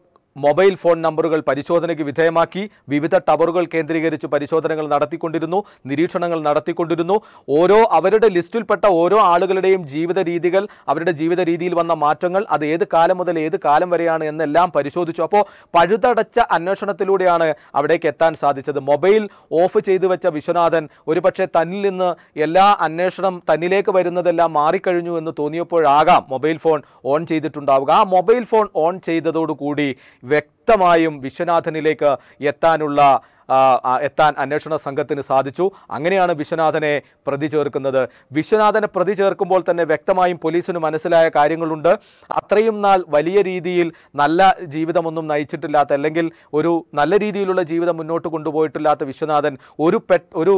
മൊബൈൽ ഫോൺ നമ്പറുകൾ പരിശോധനയ്ക്ക് വിധേയമാക്കി വിവിധ ടവറുകൾ കേന്ദ്രീകരിച്ച് പരിശോധനകൾ നടത്തിക്കൊണ്ടിരുന്നു, നിരീക്ഷണങ്ങൾ നടത്തിക്കൊണ്ടിരുന്നു. ഓരോ അവരുടെ ലിസ്റ്റിൽപ്പെട്ട ഓരോ ആളുകളുടെയും ജീവിത രീതികൾ, അവരുടെ ജീവിത രീതിയിൽ വന്ന മാറ്റങ്ങൾ, അത് ഏത് കാലം മുതൽ ഏത് കാലം വരെയാണ് എന്നെല്ലാം പരിശോധിച്ചു. അപ്പോൾ പഴുതടച്ച അന്വേഷണത്തിലൂടെയാണ് അവിടേക്ക് എത്താൻ സാധിച്ചത്. മൊബൈൽ ഓഫ് ചെയ്തു വെച്ച വിശ്വനാഥൻ ഒരുപക്ഷെ തന്നിൽ നിന്ന് എല്ലാ അന്വേഷണം തന്നിലേക്ക് വരുന്നതെല്ലാം മാറിക്കഴിഞ്ഞു എന്ന് തോന്നിയപ്പോഴാകാം മൊബൈൽ ഫോൺ ഓൺ ചെയ്തിട്ടുണ്ടാവുക. ആ മൊബൈൽ ഫോൺ ഓൺ ചെയ്തതോടുകൂടി വ്യക്തമായും വിശ്വനാഥനിലേക്ക് എത്താനുള്ള എത്താൻ അന്വേഷണ സംഘത്തിന് സാധിച്ചു. അങ്ങനെയാണ് വിശ്വനാഥനെ പ്രതി ചേർക്കുന്നത്. വിശ്വനാഥനെ പ്രതി ചേർക്കുമ്പോൾ തന്നെ വ്യക്തമായും പോലീസിന് മനസ്സിലായ കാര്യങ്ങളുണ്ട്. അത്രയും നാൾ വലിയ രീതിയിൽ നല്ല ജീവിതമൊന്നും നയിച്ചിട്ടില്ലാത്ത, അല്ലെങ്കിൽ ഒരു നല്ല രീതിയിലുള്ള ജീവിതം മുന്നോട്ട് കൊണ്ടുപോയിട്ടില്ലാത്ത വിശ്വനാഥൻ ഒരു പെ ഒരു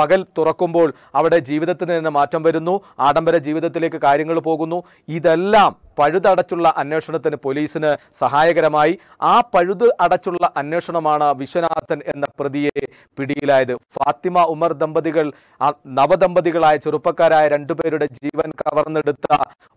പകൽ തുറക്കുമ്പോൾ അവിടെ ജീവിതത്തിന് തന്നെ മാറ്റം വരുന്നു, ആഡംബര ജീവിതത്തിലേക്ക് കാര്യങ്ങൾ പോകുന്നു. ഇതെല്ലാം പഴുതടച്ചുള്ള അന്വേഷണത്തിന് പോലീസിന് സഹായകരമായി. ആ പഴുത് അടച്ചുള്ള അന്വേഷണമാണ് വിശ്വനാഥൻ എന്ന പ്രതിയെ പിടിയിലായത്. ഫാത്തിമ ഉമ്മർ ദമ്പതികൾ, നവദമ്പതികളായ ചെറുപ്പക്കാരായ രണ്ടുപേരുടെ ജീവൻ കവർന്നെടുത്ത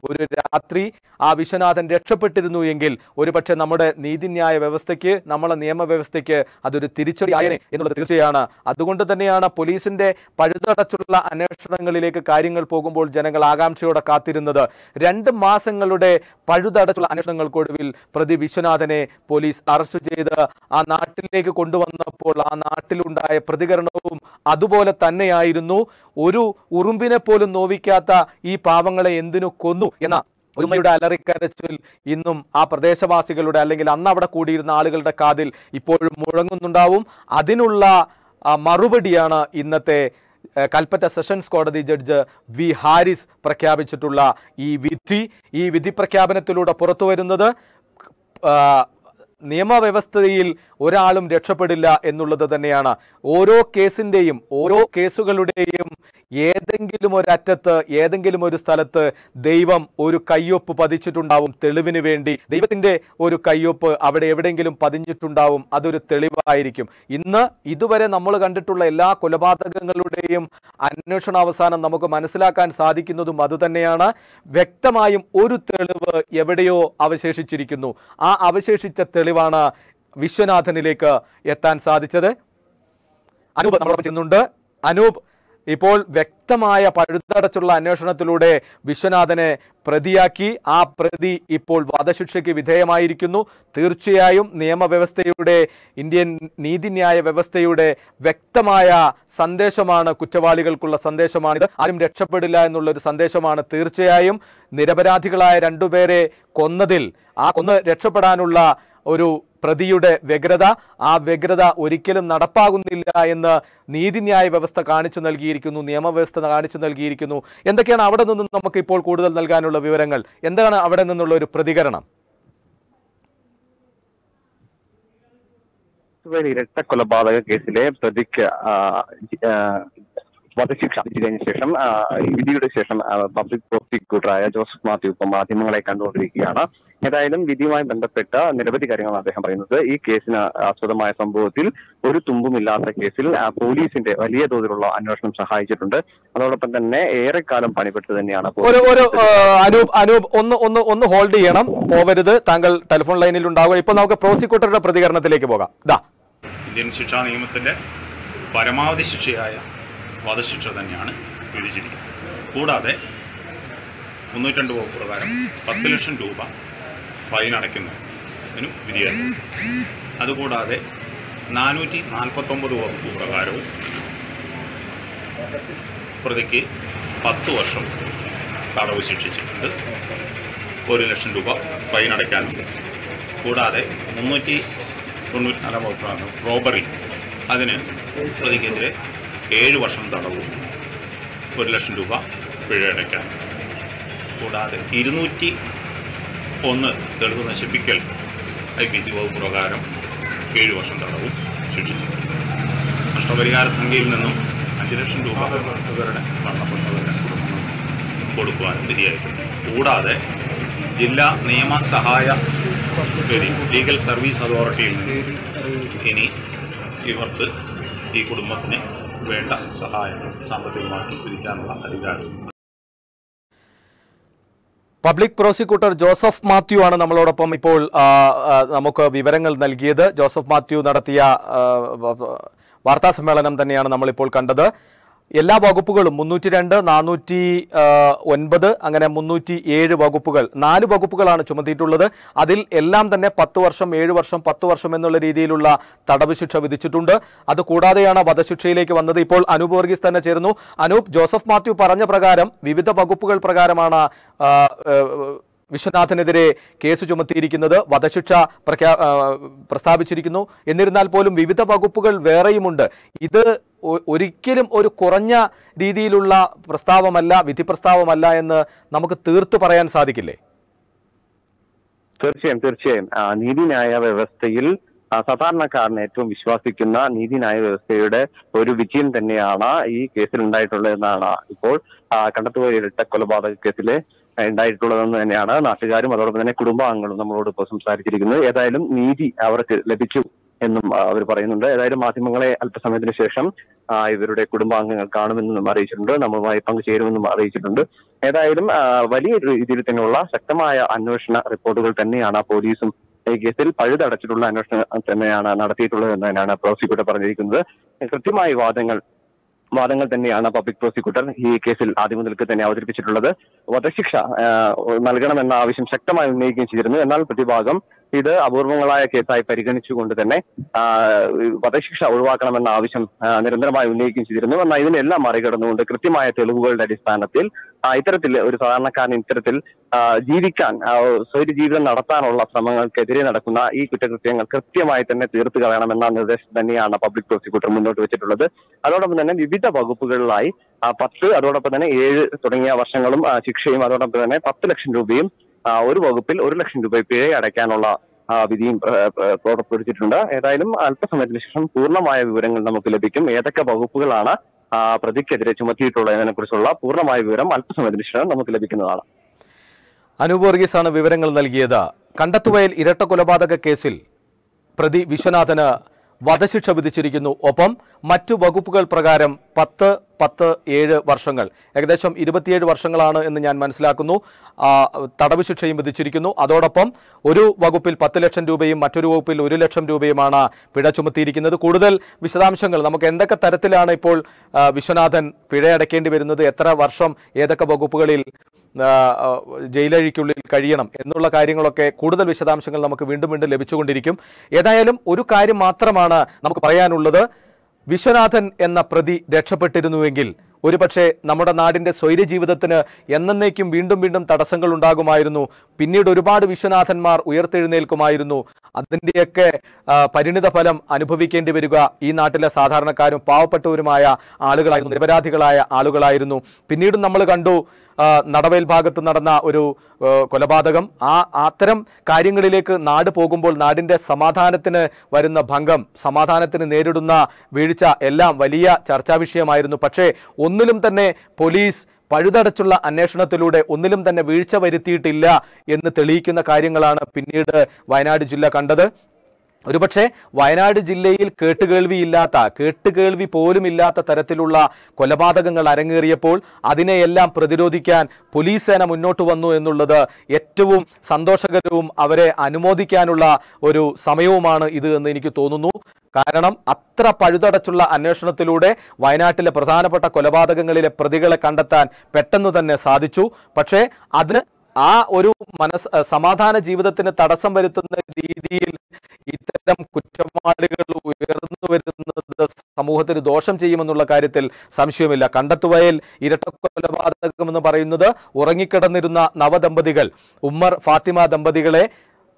ഒരു രാത്രി ആ വിശ്വനാഥൻ രക്ഷപ്പെട്ടിരുന്നു എങ്കിൽ ഒരുപക്ഷെ നമ്മുടെ നീതിന്യായ വ്യവസ്ഥയ്ക്ക്, നമ്മളെ നിയമവ്യവസ്ഥയ്ക്ക് അതൊരു തിരിച്ചടിയായേനെ എന്നുള്ളത് തീർച്ചയാണ്. അതുകൊണ്ട് തന്നെയാണ് പോലീസിന്റെ പഴുതടച്ചുള്ള അന്വേഷണങ്ങളിലേക്ക് കാര്യങ്ങൾ പോകുമ്പോൾ ജനങ്ങൾ ആകാംക്ഷയോടെ കാത്തിരുന്നത്. രണ്ട് മാസങ്ങളുടെ പഴുതടച്ചുള്ള അന്വേഷണങ്ങൾക്കൊടുവിൽ പ്രതി വിശ്വനാഥനെ പോലീസ് അറസ്റ്റ് ചെയ്ത് ആ നാട്ടിലേക്ക് കൊണ്ടുവന്നപ്പോൾ ആ നാട്ടിലുണ്ടായ പ്രതികരണവും അതുപോലെ തന്നെയായിരുന്നു. ഒരു ഉറുമ്പിനെ പോലും നോവിക്കാത്ത ഈ പാവങ്ങളെ എന്തിനു കൊന്നു എന്ന ഉമ്മയുടെ അലറിക്കരച്ചിൽ ഇന്നും ആ പ്രദേശവാസികളുടെ, അല്ലെങ്കിൽ അന്ന് അവിടെ കൂടിയിരുന്ന ആളുകളുടെ കാതിൽ ഇപ്പോഴും മുഴങ്ങുന്നുണ്ടാവും. അതിനുള്ള മറുപടിയാണ് ഇന്നത്തെ കൽപ്പറ്റ സെഷൻസ് കോടതി ജഡ്ജ് വി ഹാരിസ് പ്രഖ്യാപിച്ചിട്ടുള്ള ഈ വിധി. ഈ വിധി പ്രഖ്യാപനത്തിലൂടെ പുറത്തു വരുന്നത് നിയമവ്യവസ്ഥയിൽ ഒരാളും രക്ഷപ്പെടില്ല എന്നുള്ളത് തന്നെയാണ്. ഓരോ കേസിൻ്റെയും ഓരോ കേസുകളുടെയും ഏതെങ്കിലും ഒരറ്റത്ത്, ഏതെങ്കിലും ഒരു സ്ഥലത്ത് ദൈവം ഒരു കയ്യൊപ്പ് പതിച്ചിട്ടുണ്ടാവും. തെളിവിന് വേണ്ടി ദൈവത്തിൻ്റെ ഒരു കയ്യൊപ്പ് അവിടെ എവിടെയെങ്കിലും പതിഞ്ഞിട്ടുണ്ടാവും. അതൊരു തെളിവായിരിക്കും. ഇന്ന് ഇതുവരെ നമ്മൾ കണ്ടിട്ടുള്ള എല്ലാ കൊലപാതകങ്ങളുടെയും അന്വേഷണ അവസാനം നമുക്ക് മനസ്സിലാക്കാൻ സാധിക്കുന്നതും അതുതന്നെയാണ്. വ്യക്തമായും ഒരു തെളിവ് എവിടെയോ അവശേഷിച്ചിരിക്കുന്നു. ആ അവശേഷിച്ച തെളിവാണ് വിശ്വനാഥനിലേക്ക് എത്താൻ സാധിച്ചത്. അനൂപ് നമ്മളോട് ചെന്നുണ്ട്. അനൂപ്, ഇപ്പോൾ വ്യക്തമായ പഴുതടച്ചുള്ള അന്വേഷണത്തിലൂടെ വിശ്വനാഥനെ പ്രതിയാക്കി. ആ പ്രതി ഇപ്പോൾ വധശിക്ഷയ്ക്ക് വിധേയമായിരിക്കുന്നു. തീർച്ചയായും നിയമവ്യവസ്ഥയുടെ, ഇന്ത്യൻ നീതിന്യായ വ്യവസ്ഥയുടെ വ്യക്തമായ സന്ദേശമാണ്, കുറ്റവാളികൾക്കുള്ള സന്ദേശമാണിത്. ആരും രക്ഷപ്പെടില്ല എന്നുള്ളൊരു സന്ദേശമാണ്. തീർച്ചയായും നിരപരാധികളായ രണ്ടുപേരെ കൊന്നതിൽ, ആ കൊന്ന് രക്ഷപ്പെടാനുള്ള ഒരു പ്രതിയുടെ വ്യഗ്രത, ആ വ്യഗ്രത ഒരിക്കലും നടപ്പാകുന്നില്ല എന്ന് നീതിന്യായ വ്യവസ്ഥ കാണിച്ചു നൽകിയിരിക്കുന്നു, നിയമവ്യവസ്ഥ കാണിച്ചു നൽകിയിരിക്കുന്നു. എന്തൊക്കെയാണ് അവിടെ നിന്നും നമുക്ക് ഇപ്പോൾ കൂടുതൽ നൽകാനുള്ള വിവരങ്ങൾ? എന്താണ് അവിടെ നിന്നുള്ള ഒരു പ്രതികരണം? ഇരട്ട കൊലപാതക കേസിലെ പ്രതിക്ക് വധശിക്ഷ വിധിച്ചതിന് ശേഷം, വിധിയുടെ ശേഷം പബ്ലിക് പ്രോസിക്യൂട്ടറായ ജോസഫ് മാത്യു ഇപ്പം മാധ്യമങ്ങളെ കണ്ടുകൊണ്ടിരിക്കുകയാണ്. ഏതായാലും വിധിയുമായി ബന്ധപ്പെട്ട നിരവധി കാര്യങ്ങളാണ് അദ്ദേഹം പറയുന്നത്. ഈ കേസിന് ആസ്പദമായ സംഭവത്തിൽ ഒരു തുമ്പുമില്ലാത്ത കേസിൽ പോലീസിന്റെ വലിയ തോതിലുള്ള അന്വേഷണം സഹായിച്ചിട്ടുണ്ട്. അതോടൊപ്പം തന്നെ ഏറെക്കാലം പണിപ്പെട്ട് തന്നെയാണ്. അനൂപ് അനൂപ് ഒന്ന് ഒന്ന് ഒന്ന് ഹോൾഡ് ചെയ്യണം, പോവരുത്. താങ്കൾ ടെലിഫോൺ ലൈനിൽ ഉണ്ടാവുക. ഇപ്പൊ നമുക്ക് പ്രോസിക്യൂട്ടറുടെ പ്രതികരണത്തിലേക്ക് പോകാം. ഇന്ത്യൻ ശിക്ഷാ നിയമത്തിന്റെ പരമാവധി ശിക്ഷയായ വധശിക്ഷ തന്നെയാണ് വിധിച്ചിരിക്കുന്നത്. കൂടാതെ മുന്നൂറ്റി രണ്ട് വകുപ്പ് പ്രകാരം പത്ത് ലക്ഷം രൂപ ഫൈൻ അടയ്ക്കുന്നതിനും വിധിയായി. അതുകൂടാതെ നാനൂറ്റി നാൽപ്പത്തൊമ്പത് വകുപ്പ് പ്രകാരവും പ്രതിക്ക് പത്ത് വർഷം തടവ് ശിക്ഷിച്ചിട്ടുണ്ട്. ഒരു ലക്ഷം രൂപ ഫൈൻ അടയ്ക്കാനുണ്ട്. കൂടാതെ മുന്നൂറ്റി തൊണ്ണൂറ്റിനാലാം വകുപ്പ് പ്രകാരം റോബറി, അതിന് പ്രതിക്കെതിരെ ഏഴ് വർഷം തടവും ഒരു ലക്ഷം രൂപ പിഴയടയ്ക്കാൻ. കൂടാതെ ഇരുന്നൂറ്റി ഒന്ന് തെളിവ് നശിപ്പിക്കൽ ഐ പി സി വകുപ്പ് പ്രകാരം ഏഴ് വർഷം തടവും ശിക്ഷിച്ചിട്ടുണ്ട്. നഷ്ടപരിഹാര സംഖ്യയിൽ നിന്നും അഞ്ച് ലക്ഷം രൂപ ഇവരുടെ മരണപ്പെട്ടവരുടെ കുടുംബങ്ങൾ കൊടുക്കുവാൻ ശരിയായിട്ടുണ്ട്. കൂടാതെ ജില്ലാ നിയമ സഹായ ലീഗൽ സർവീസ് അതോറിറ്റിയിൽ നിന്നും ഇനി ഇവർക്ക്, ഈ കുടുംബത്തിന് വേണ്ട സഹായങ്ങൾ സാമ്പത്തികമായി പിരിക്കാനുള്ള അധികാരം Public Prosecutor Joseph Mathew ആണ് നമ്മളോടൊപ്പം ഇപ്പോൾ നമുക്ക് വിവരങ്ങൾ നൽകിയത്. ജോസഫ് മാത്യു നടത്തിയ വാർത്താ സമ്മേളനം തന്നെയാണ് നമ്മൾ ഇപ്പോൾ കണ്ടത്. എല്ലാ വകുപ്പുകളും മുന്നൂറ്റി രണ്ട്, നാനൂറ്റി ഒൻപത്, അങ്ങനെ മുന്നൂറ്റി ഏഴ് വകുപ്പുകൾ, നാല് വകുപ്പുകളാണ് ചുമത്തിയിട്ടുള്ളത്. അതിൽ എല്ലാം തന്നെ പത്ത് വർഷം, ഏഴ് വർഷം, പത്ത് വർഷം എന്നുള്ള രീതിയിലുള്ള തടവ് ശിക്ഷ വിധിച്ചിട്ടുണ്ട്. അത് കൂടാതെയാണ് വധശിക്ഷയിലേക്ക് വന്നത്. ഇപ്പോൾ അനൂപ് വർഗീസ് തന്നെ ചേരുന്നു. അനൂപ്, ജോസഫ് മാത്യു പറഞ്ഞ പ്രകാരം വിവിധ വകുപ്പുകൾ പ്രകാരമാണ് വിശ്വനാഥനെതിരെ കേസ് ചുമത്തിയിരിക്കുന്നത്. വധശിക്ഷ പ്രഖ്യാ പ്രസ്താവിച്ചിരിക്കുന്നു. എന്നിരുന്നാൽ പോലും വിവിധ വകുപ്പുകൾ വേറെയുമുണ്ട്. ഇത് ഒരിക്കലും ഒരു കുറഞ്ഞ രീതിയിലുള്ള പ്രസ്താവമല്ല, വിധി പ്രസ്താവമല്ല എന്ന് നമുക്ക് തീർത്തു പറയാൻ സാധിക്കില്ലേ? തീർച്ചയായും തീർച്ചയായും നീതിന്യായ വ്യവസ്ഥയിൽ സാധാരണക്കാരൻ ഏറ്റവും വിശ്വസിക്കുന്ന നീതിന്യായ വ്യവസ്ഥയുടെ ഒരു വിജയം തന്നെയാണ് ഈ കേസിൽ ഉണ്ടായിട്ടുള്ളതെന്നാണ് ഇപ്പോൾ കണ്ടത്തുവയൽ കൊലപാതക കേസിലെ ഉണ്ടായിട്ടുള്ളതെന്ന് തന്നെയാണ് നാട്ടുകാരും അതോടൊപ്പം തന്നെ കുടുംബാംഗങ്ങളും നമ്മളോട് ഇപ്പോൾ സംസാരിച്ചിരിക്കുന്നത്. ഏതായാലും നീതി അവർക്ക് ലഭിച്ചു എന്നും അവർ പറയുന്നുണ്ട്. ഏതായാലും മാധ്യമങ്ങളെ അല്പസമയത്തിന് ശേഷം ഇവരുടെ കുടുംബാംഗങ്ങൾ കാണുമെന്നും അറിയിച്ചിട്ടുണ്ട്, നമ്മളുമായി പങ്കുചേരുമെന്നും അറിയിച്ചിട്ടുണ്ട്. ഏതായാലും വലിയ രീതിയിൽ തന്നെയുള്ള ശക്തമായ അന്വേഷണ റിപ്പോർട്ടുകൾ തന്നെയാണ് പോലീസും ഈ കേസിൽ പഴുതടച്ചിട്ടുള്ള അന്വേഷണം തന്നെയാണ് നടത്തിയിട്ടുള്ളത് എന്ന് തന്നെയാണ് പ്രോസിക്യൂട്ടർ പറഞ്ഞിരിക്കുന്നത്. കൃത്യമായ വാദങ്ങൾ വാദങ്ങൾ തന്നെയാണ് പബ്ലിക് പ്രോസിക്യൂട്ടർ ഈ കേസിൽ ആദ്യം മുതൽക്ക് തന്നെ അവതരിപ്പിച്ചിട്ടുള്ളത്. വധശിക്ഷ നൽകണമെന്ന ആവശ്യം ശക്തമായി ഉന്നയിക്കുകയും ചെയ്തിരുന്നു. എന്നാൽ പ്രതിഭാഗം ഇത് അപൂർവങ്ങളായ കേസായി പരിഗണിച്ചുകൊണ്ട് തന്നെ വധശിക്ഷ ഒഴിവാക്കണമെന്ന ആവശ്യം നിരന്തരമായി ഉന്നയിക്കുകയും ചെയ്തിരുന്നു. എന്നാൽ ഇതിനെല്ലാം മറികടന്നുകൊണ്ട് കൃത്യമായ തെളിവുകളുടെ അടിസ്ഥാനത്തിൽ ഇത്തരത്തിൽ ഒരു സാധാരണക്കാരൻ ഇത്തരത്തിൽ ജീവിക്കാൻ സ്വൈര്യ ജീവിതം നടത്താനുള്ള ശ്രമങ്ങൾക്കെതിരെ നടക്കുന്ന ഈ കുറ്റകൃത്യങ്ങൾ കൃത്യമായി തന്നെ തീർത്ത് കളയണമെന്ന നിർദ്ദേശം തന്നെയാണ് പബ്ലിക് പ്രോസിക്യൂട്ടർ മുന്നോട്ട് വെച്ചിട്ടുള്ളത്. അതോടൊപ്പം തന്നെ വിവിധ വകുപ്പുകളിലായി പത്ത് അതോടൊപ്പം തന്നെ ഏഴ് തുടങ്ങിയ വർഷങ്ങളും ശിക്ഷയും അതോടൊപ്പം തന്നെ പത്ത് ലക്ഷം രൂപയും ഒരു വകുപ്പിൽ ഒരു ലക്ഷം രൂപ പിഴ അടയ്ക്കാനുള്ള വിധിയും പുറപ്പെടുവിച്ചിട്ടുണ്ട്. ഏതായാലും അല്പസമയത്തിന് ശേഷം പൂർണ്ണമായ വിവരങ്ങൾ നമുക്ക് ലഭിക്കും. ഏതൊക്കെ വകുപ്പുകളാണ് പ്രതിക്കെതിരെ ചുമത്തിയിട്ടുള്ളതിനെ കുറിച്ചുള്ള പൂർണ്ണമായ വിവരം അല്പസമയത്തിന് ശേഷം നമുക്ക് ലഭിക്കുന്നതാണ്. അനൂപ് വർഗീസാണ് വിവരങ്ങൾ നൽകിയത്. കണ്ടത്തുവയൽ ഇരട്ട കൊലപാതക കേസിൽ പ്രതി വിശ്വനാഥന് വധശിക്ഷ വിധിച്ചിരിക്കുന്നു. ഒപ്പം മറ്റു വകുപ്പുകൾ പ്രകാരം പത്ത്, പത്ത്, ഏഴ് വർഷങ്ങൾ, ഏകദേശം ഇരുപത്തിയേഴ് വർഷങ്ങളാണ് എന്ന് ഞാൻ മനസ്സിലാക്കുന്നു. തടവ് ശിക്ഷയും വിധിച്ചിരിക്കുന്നു. അതോടൊപ്പം ഒരു വകുപ്പിൽ പത്ത് ലക്ഷം രൂപയും മറ്റൊരു വകുപ്പിൽ ഒരു ലക്ഷം രൂപയുമാണ് പിഴ ചുമത്തിയിരിക്കുന്നത്. കൂടുതൽ വിശദാംശങ്ങൾ നമുക്ക് എന്തൊക്കെ തരത്തിലാണ് ഇപ്പോൾ വിശ്വനാഥൻ പിഴ അടയ്ക്കേണ്ടി വരുന്നത്, എത്ര വർഷം, ഏതൊക്കെ വകുപ്പുകളിൽ ജയിലഴിക്കുള്ളിൽ കഴിയണം എന്നുള്ള കാര്യങ്ങളൊക്കെ കൂടുതൽ വിശദാംശങ്ങൾ നമുക്ക് വീണ്ടും വീണ്ടും ലഭിച്ചുകൊണ്ടിരിക്കും. ഏതായാലും ഒരു കാര്യം മാത്രമാണ് നമുക്ക് പറയാനുള്ളത്. വിശ്വനാഥൻ എന്ന പ്രതി രക്ഷപ്പെട്ടിരുന്നുവെങ്കിൽ ഒരുപക്ഷെ നമ്മുടെ നാടിൻ്റെ സ്വൈര്യ ജീവിതത്തിന് എന്നേക്കും വീണ്ടും വീണ്ടും തടസ്സങ്ങൾ ഉണ്ടാകുമായിരുന്നു. പിന്നീട് ഒരുപാട് വിശ്വനാഥന്മാർ ഉയർത്തെഴുന്നേൽക്കുമായിരുന്നു. അതിൻ്റെയൊക്കെ പരിണിത ഫലം അനുഭവിക്കേണ്ടി വരിക ഈ നാട്ടിലെ സാധാരണക്കാരും പാവപ്പെട്ടവരുമായ ആളുകളായിരുന്നു, നിരപരാധികളായ ആളുകളായിരുന്നു. പിന്നീടും നമ്മൾ കണ്ടു നടവേൽ ഭാഗത്ത് നടന്ന ഒരു കൊലപാതകം. ആ അത്തരം കാര്യങ്ങളിലേക്ക് നാട് പോകുമ്പോൾ നാടിൻ്റെ സമാധാനത്തിന് വരുന്ന ഭംഗം, സമാധാനത്തിന് നേരിടുന്ന വീഴ്ച എല്ലാം വലിയ ചർച്ചാ വിഷയമായിരുന്നു. പക്ഷേ ഒന്നിലും തന്നെ പോലീസ് പഴുതടച്ചുള്ള അന്വേഷണത്തിലൂടെ ഒന്നിലും തന്നെ വീഴ്ച വരുത്തിയിട്ടില്ല എന്ന് തെളിയിക്കുന്ന കാര്യങ്ങളാണ് പിന്നീട് വയനാട് ജില്ല കണ്ടത്. ഒരുപക്ഷെ വയനാട് ജില്ലയിൽ കേട്ടുകേൾവിയില്ലാത്ത, കേട്ടുകേൾവി പോലുമില്ലാത്ത തരത്തിലുള്ള കൊലപാതകങ്ങൾ അരങ്ങേറിയപ്പോൾ അതിനെയെല്ലാം പ്രതിരോധിക്കാൻ പോലീസ് സേന മുന്നോട്ട് വന്നു എന്നുള്ളത് ഏറ്റവും സന്തോഷകരവും അവരെ അനുമോദിക്കാനുള്ള ഒരു സമയവുമാണ് ഇത് എന്ന് എനിക്ക് തോന്നുന്നു. കാരണം അത്ര പഴുതടച്ചുള്ള അന്വേഷണത്തിലൂടെ വയനാട്ടിലെ പ്രധാനപ്പെട്ട കൊലപാതകങ്ങളിലെ പ്രതികളെ കണ്ടെത്താൻ പെട്ടെന്ന് തന്നെ സാധിച്ചു. പക്ഷേ അത് ആ ഒരു മനസ് സമാധാന ജീവിതത്തിന് തടസ്സം വരുത്തുന്ന രീതിയിൽ ഇത്തരം കുറ്റവാളികൾ ഉയർന്നു വരുന്നത് സമൂഹത്തിന് ദോഷം ചെയ്യുമെന്നുള്ള കാര്യത്തിൽ സംശയമില്ല. കണ്ടത്തുവയൽ ഇരട്ട കൊലപാതകം എന്ന് പറയുന്നത് ഉറങ്ങിക്കിടന്നിരുന്ന നവദമ്പതികൾ, ഉമ്മർ ഫാത്തിമ ദമ്പതികളെ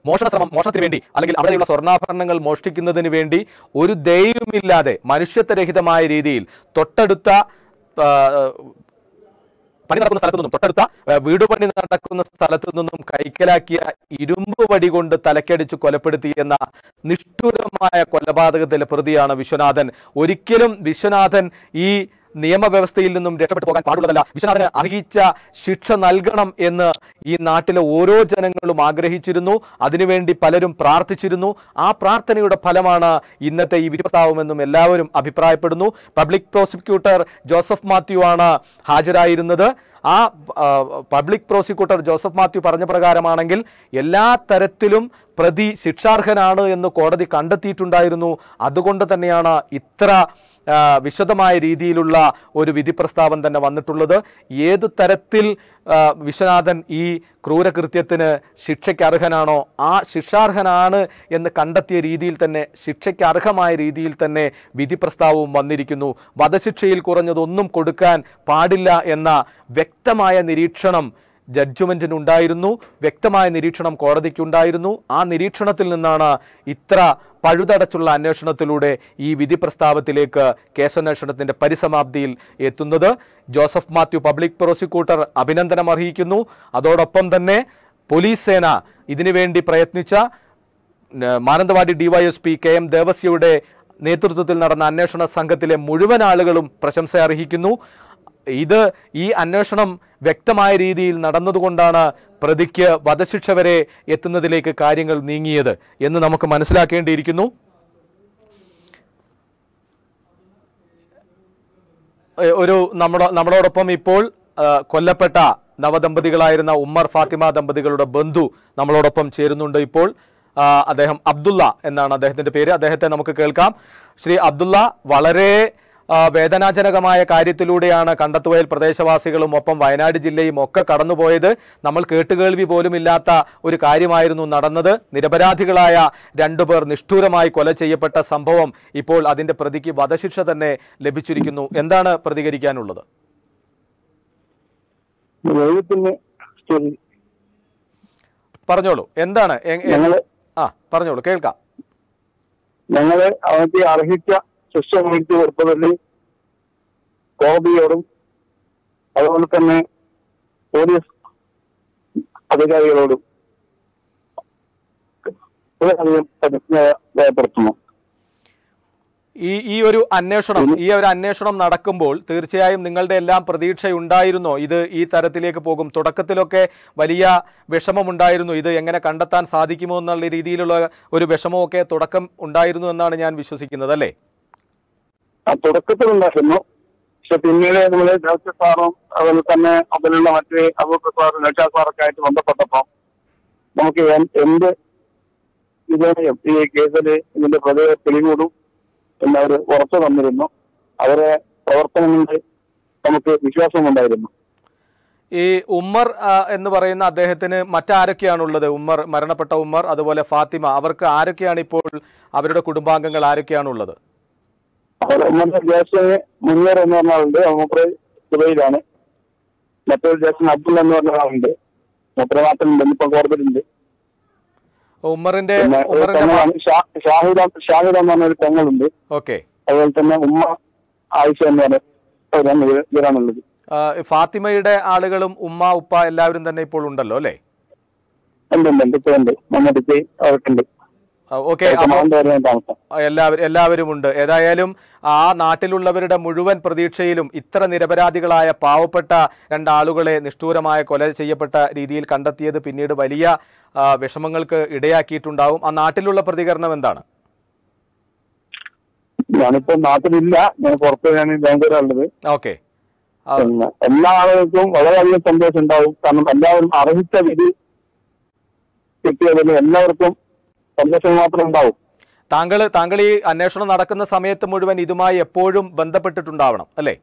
മോഷണ ശ്രമം, മോഷണത്തിന് വേണ്ടി അല്ലെങ്കിൽ അവിടെയുള്ള സ്വർണ്ണാഭരണങ്ങൾ മോഷ്ടിക്കുന്നതിന് വേണ്ടി ഒരു ദയയുമില്ലാതെ മനുഷ്യത്വരഹിതമായ രീതിയിൽ തൊട്ടടുത്ത പണി നടക്കുന്ന സ്ഥലത്തു നിന്നും, തൊട്ടടുത്ത വീടുപണി നടക്കുന്ന സ്ഥലത്തു നിന്നും കൈക്കലാക്കിയ ഇരുമ്പ് വടി കൊണ്ട് തലക്കടിച്ച് കൊലപ്പെടുത്തിയെന്ന നിഷ്ഠുരമായ കൊലപാതകത്തിലെ പ്രതിയാണ് വിശ്വനാഥൻ. ഒരിക്കലും വിശ്വനാഥൻ ഈ നിയമവ്യവസ്ഥയിൽ നിന്നും രക്ഷപ്പെട്ടു പോകാൻ പാടുള്ളതല്ല. വിശ്വനാഥന് അർഹിച്ച ശിക്ഷ നൽകണം എന്ന് ഈ നാട്ടിലെ ഓരോ ജനങ്ങളും ആഗ്രഹിച്ചിരുന്നു. അതിനുവേണ്ടി പലരും പ്രാർത്ഥിച്ചിരുന്നു. ആ പ്രാർത്ഥനയുടെ ഫലമാണ് ഇന്നത്തെ ഈ വിധിപ്രസ്താവമെന്നും എല്ലാവരും അഭിപ്രായപ്പെടുന്നു. പബ്ലിക് പ്രോസിക്യൂട്ടർ ജോസഫ് മാത്യു ആണ് ഹാജരായിരുന്നത്. ആ പബ്ലിക് പ്രോസിക്യൂട്ടർ ജോസഫ് മാത്യു പറഞ്ഞ പ്രകാരമാണെങ്കിൽ എല്ലാ തരത്തിലും പ്രതി ശിക്ഷാർഹനാണ് എന്ന് കോടതി കണ്ടെത്തിയിട്ടുണ്ടായിരുന്നു. അതുകൊണ്ട് തന്നെയാണ് ഇത്ര വിശദമായ രീതിയിലുള്ള ഒരു വിധി പ്രസ്താവം തന്നെ വന്നിട്ടുള്ളത്. ഏത് തരത്തിൽ വിശ്വനാഥൻ ഈ ക്രൂരകൃത്യത്തിന് ശിക്ഷയ്ക്ക് അർഹനാണോ ആ ശിക്ഷാർഹനാണ് എന്ന് കണ്ടെത്തിയ രീതിയിൽ തന്നെ ശിക്ഷയ്ക്ക് അർഹമായ രീതിയിൽ തന്നെ വിധി പ്രസ്താവവും വന്നിരിക്കുന്നു. വധശിക്ഷയിൽ കുറഞ്ഞതൊന്നും കൊടുക്കാൻ പാടില്ല എന്ന വ്യക്തമായ നിരീക്ഷണം ജഡ്ജ്മെൻറ്റിനുണ്ടായിരുന്നു, വ്യക്തമായ നിരീക്ഷണം കോടതിക്കുണ്ടായിരുന്നു. ആ നിരീക്ഷണത്തിൽ നിന്നാണ് ഇത്ര പഴുതടച്ചുള്ള അന്വേഷണത്തിലൂടെ ഈ വിധി പ്രസ്താവത്തിലേക്ക് കേസന്വേഷണത്തിൻ്റെ പരിസമാപ്തിയിൽ എത്തുന്നത്. ജോസഫ് മാത്യു പബ്ലിക് പ്രോസിക്യൂട്ടർ അഭിനന്ദനം അറിയിക്കുന്നു. അതോടൊപ്പം തന്നെ പോലീസ് സേന ഇതിനുവേണ്ടി പ്രയത്നിച്ച മാനന്തവാടി ഡിവൈഎസ്പി കെ എം ദേവസ്യയുടെ നേതൃത്വത്തിൽ നടന്ന അന്വേഷണ സംഘത്തിലെ മുഴുവൻ ആളുകളും പ്രശംസ അർഹിക്കുന്നു. ഇത് ഈ അന്വേഷണം വ്യക്തമായ രീതിയിൽ നടന്നതുകൊണ്ടാണ് പ്രതിക്ക് വധശിക്ഷ വരെ എത്തുന്നതിലേക്ക് കാര്യങ്ങൾ നീങ്ങിയത് എന്ന് നമുക്ക് മനസ്സിലാക്കേണ്ടിയിരിക്കുന്നു. ഒരു നമ്മുടെ നമ്മളോടൊപ്പം ഇപ്പോൾ കൊല്ലപ്പെട്ട നവദമ്പതികളായിരുന്ന ഉമ്മർ ഫാത്തിമ ദമ്പതികളുടെ ബന്ധു നമ്മളോടൊപ്പം ചേരുന്നുണ്ട്. ഇപ്പോൾ അദ്ദേഹം അബ്ദുള്ള എന്നാണ് അദ്ദേഹത്തിൻ്റെ പേര്. അദ്ദേഹത്തെ നമുക്ക് കേൾക്കാം. ശ്രീ അബ്ദുള്ള, വളരെ വേദനാജനകമായ കാര്യത്തിലൂടെയാണ് കണ്ടത്തുവയൽ പ്രദേശവാസികളും ഒപ്പം വയനാട് ജില്ലയും ഒക്കെ കടന്നുപോയത്. നമ്മൾ കേട്ടുകേൾവി പോലുമില്ലാത്ത ഒരു കാര്യമായിരുന്നു നടന്നത്. നിരപരാധികളായ രണ്ടുപേർ നിഷ്ഠൂരമായി കൊല ചെയ്യപ്പെട്ട സംഭവം ഇപ്പോൾ അതിൻ്റെ പ്രതിക്ക് വധശിക്ഷ തന്നെ ലഭിച്ചിരിക്കുന്നു. എന്താണ് പ്രതികരിക്കാനുള്ളത്? പറഞ്ഞോളൂ, എന്താണ്? ആ പറഞ്ഞോളൂ, കേൾക്കാം. ഞങ്ങളെ അർഹിച്ച ശിക്ഷ മേടിച്ചു കൊടുത്തതിൽ കോടതിയോടും അതുപോലെ തന്നെ പോലീസ് അധികാരികളോടും ഭയപ്പെടുത്തുന്നു. ഈ ഈ ഒരു അന്വേഷണം ഈ ഒരു അന്വേഷണം നടക്കുമ്പോൾ തീർച്ചയായും നിങ്ങളുടെ എല്ലാം പ്രതീക്ഷയുണ്ടായിരുന്നോ ഇത് ഈ തരത്തിലേക്ക് പോകും? തുടക്കത്തിലൊക്കെ വലിയ വിഷമമുണ്ടായിരുന്നു, ഇത് എങ്ങനെ കണ്ടെത്താൻ സാധിക്കുമോ എന്നുള്ള രീതിയിലുള്ള ഒരു വിഷമമൊക്കെ തുടക്കം ഉണ്ടായിരുന്നു എന്നാണ് ഞാൻ വിശ്വസിക്കുന്നത്, അല്ലേ? ആ തുടക്കത്തിൽ ഉണ്ടായിരുന്നു. പക്ഷെ പിന്നീട് നമ്മള് ജോസഫ് സാറും അതുപോലെ തന്നെ അതിലുള്ള മറ്റേ അബൂബക്കർ സാറും നഷാ സാറൊക്കെ ആയിട്ട് ബന്ധപ്പെട്ടപ്പോ നമുക്ക് എന്ത് വിജയം ഈ കേസിൽ ഇതിന്റെ പ്രത്യേക തെളിവൂടും എന്നവർ ഉറച്ചു തന്നിരുന്നു. അവരെ പ്രവർത്തനങ്ങളിൽ നമുക്ക് വിശ്വാസമുണ്ടായിരുന്നു. ഈ ഉമ്മർ എന്ന് പറയുന്ന അദ്ദേഹത്തിന് മറ്റാരൊക്കെയാണുള്ളത്? ഉമ്മർ, മരണപ്പെട്ട ഉമ്മർ, അതുപോലെ ഫാത്തിമ, അവർക്ക് ആരൊക്കെയാണ് ഇപ്പോൾ അവരുടെ കുടുംബാംഗങ്ങൾ ആരൊക്കെയാണുള്ളത്? ജാസ്റ്റിന് മുന്നേർ എന്ന് പറഞ്ഞ ആളുണ്ട്, മൂപ്പര് ദുബൈയിലാണ്. മറ്റൊരു ജാസ്റ്റിന് അബ്ദുള്ള എന്ന് പറഞ്ഞ ആളുണ്ട്, മൂപ്പര് നാട്ടിലുണ്ട്, ഇപ്പൊ കോടതിയിലുണ്ട്. ഉമ്മറിന്റെ ഷാഹിദ ഷാഹിദ എന്ന് പറഞ്ഞൊരു പെങ്ങളുണ്ട്. ഓക്കെ. അതുപോലെ തന്നെ ഉമ്മ ആയിഷ എന്ന് പറഞ്ഞ ഇവരാണുള്ളത്. ഫാത്തിമയുടെ ആളുകളും ഉമ്മ ഉപ്പ എല്ലാവരും തന്നെ ഇപ്പോൾ ഉണ്ടല്ലോ, അല്ലേ? ഉണ്ട് ഉണ്ട്, ഇപ്പൊ ഉണ്ട്, മമ്മൂട്ടി അവർക്കുണ്ട്. ഓക്കെ, എല്ലാവരും എല്ലാവരും ഉണ്ട്. ഏതായാലും ആ നാട്ടിലുള്ളവരുടെ മുഴുവൻ പ്രതീക്ഷയിലും ഇത്ര നിരപരാധികളായ പാവപ്പെട്ട രണ്ടാളുകളെ നിഷ്ഠൂരമായ കൊല ചെയ്യപ്പെട്ട രീതിയിൽ കണ്ടെത്തിയത് പിന്നീട് വലിയ വിഷമങ്ങൾക്ക് ഇടയാക്കിയിട്ടുണ്ടാവും. ആ നാട്ടിലുള്ള പ്രതികരണം എന്താണ്? ഞാനിപ്പോ നാട്ടിലില്ല, ഞാൻ പുറത്താണ് ബാംഗ്ലൂരാണുള്ളത്. ഓക്കെ. എല്ലാ ആളുകൾക്കും വളരെയധികം സന്തോഷം ഉണ്ടാവും. കാരണം എല്ലാവരും അർഹിച്ച വിധി കിട്ടിയതിൽ എല്ലാവർക്കും സന്തോഷം മാത്രം ഉണ്ടാവും. താങ്കൾ താങ്കൾ ഈ അന്വേഷണം നടക്കുന്ന സമയത്ത് മുഴുവൻ ഇതുമായി എപ്പോഴും ബന്ധപ്പെട്ടിട്ടുണ്ടാവണം, അല്ലേ?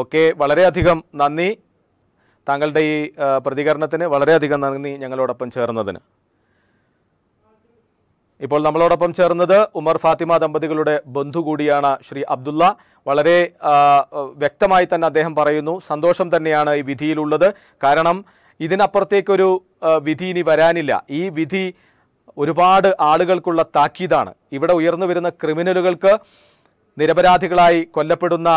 ഓക്കെ, വളരെയധികം നന്ദി താങ്കളുടെ ഈ പ്രതികരണത്തിന്. വളരെയധികം നന്ദി ഞങ്ങളോടൊപ്പം ചേർന്നതിന്. ഇപ്പോൾ നമ്മളോടൊപ്പം ചേർന്നത് ഉമർ ഫാത്തിമ ദമ്പതികളുടെ ബന്ധു കൂടിയാണ് ശ്രീ അബ്ദുള്ള. വളരെ വ്യക്തമായി തന്നെ അദ്ദേഹം പറയുന്നു, സന്തോഷം തന്നെയാണ് ഈ വിധിയിലുള്ളത്. കാരണം ഇതിനപ്പുറത്തേക്കൊരു വിധി ഇനി വരാനില്ല. ഈ വിധി ഒരുപാട് ആളുകൾക്കുള്ള താക്കീതാണ്. ഇവിടെ ഉയർന്നു വരുന്ന ക്രിമിനലുകൾക്ക്, നിരപരാധികളായി കൊല്ലപ്പെടുന്ന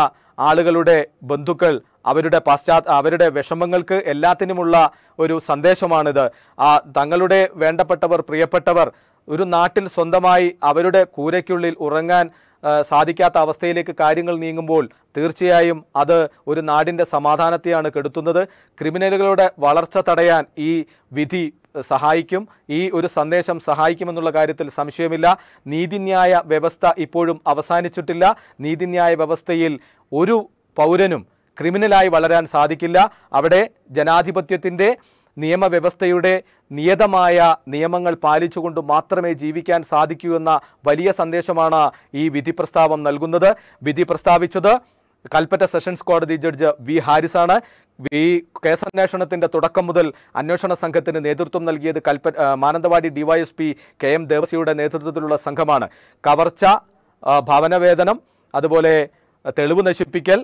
ആളുകളുടെ ബന്ധുക്കൾ, അവരുടെ പശ്ചാത്ത അവരുടെ വിഷമങ്ങൾക്ക് എല്ലാത്തിനുമുള്ള ഒരു സന്ദേശമാണിത്. ആ തങ്ങളുടെ വേണ്ടപ്പെട്ടവർ, പ്രിയപ്പെട്ടവർ ഒരു നാട്ടിൽ സ്വന്തമായി അവരുടെ കൂരയ്ക്കുള്ളിൽ ഉറങ്ങാൻ സാധിക്കാത്ത അവസ്ഥയിലേക്ക് കാര്യങ്ങൾ നീങ്ങുമ്പോൾ തീർച്ചയായും അത് ഒരു നാടിന്റെ സമാധാനത്തെയാണ് കെടുത്തുന്നത്. ക്രിമിനലുകളുടെ വളർച്ച തടയാൻ ഈ വിധി സഹായിക്കും, ഈ ഒരു സന്ദേശം സഹായിക്കുമെന്നുള്ള കാര്യത്തിൽ സംശയമില്ല. നീതിന്യായ വ്യവസ്ഥ ഇപ്പോഴും അവസാനിച്ചിട്ടില്ല. നീതിന്യായ വ്യവസ്ഥയിൽ ഒരു പൗരനും ക്രിമിനലായി വളരാൻ സാധിക്കില്ല. അവിടെ ജനാധിപത്യത്തിൻ്റെ നിയമവ്യവസ്ഥയുടെ നിയതമായ നിയമങ്ങൾ പാലിച്ചുകൊണ്ട് മാത്രമേ ജീവിക്കാൻ സാധിക്കൂ എന്ന വലിയ സന്ദേശമാണ് ഈ വിധി പ്രസ്താവം നൽകുന്നത്. വിധി പ്രസ്താവിച്ചത് കൽപ്പറ്റ സെഷൻസ് കോടതി ജഡ്ജ് വി ഹാരിസാണ്. ഈ കേസന്വേഷണത്തിൻ്റെ തുടക്കം മുതൽ അന്വേഷണ സംഘത്തിന് നേതൃത്വം നൽകിയത് Kalpetta Mananthavady DYSP K M ദേവസിയുടെ നേതൃത്വത്തിലുള്ള സംഘമാണ്. കവർച്ച, ഭവനവേദനം, അതുപോലെ തെളിവ് നശിപ്പിക്കൽ,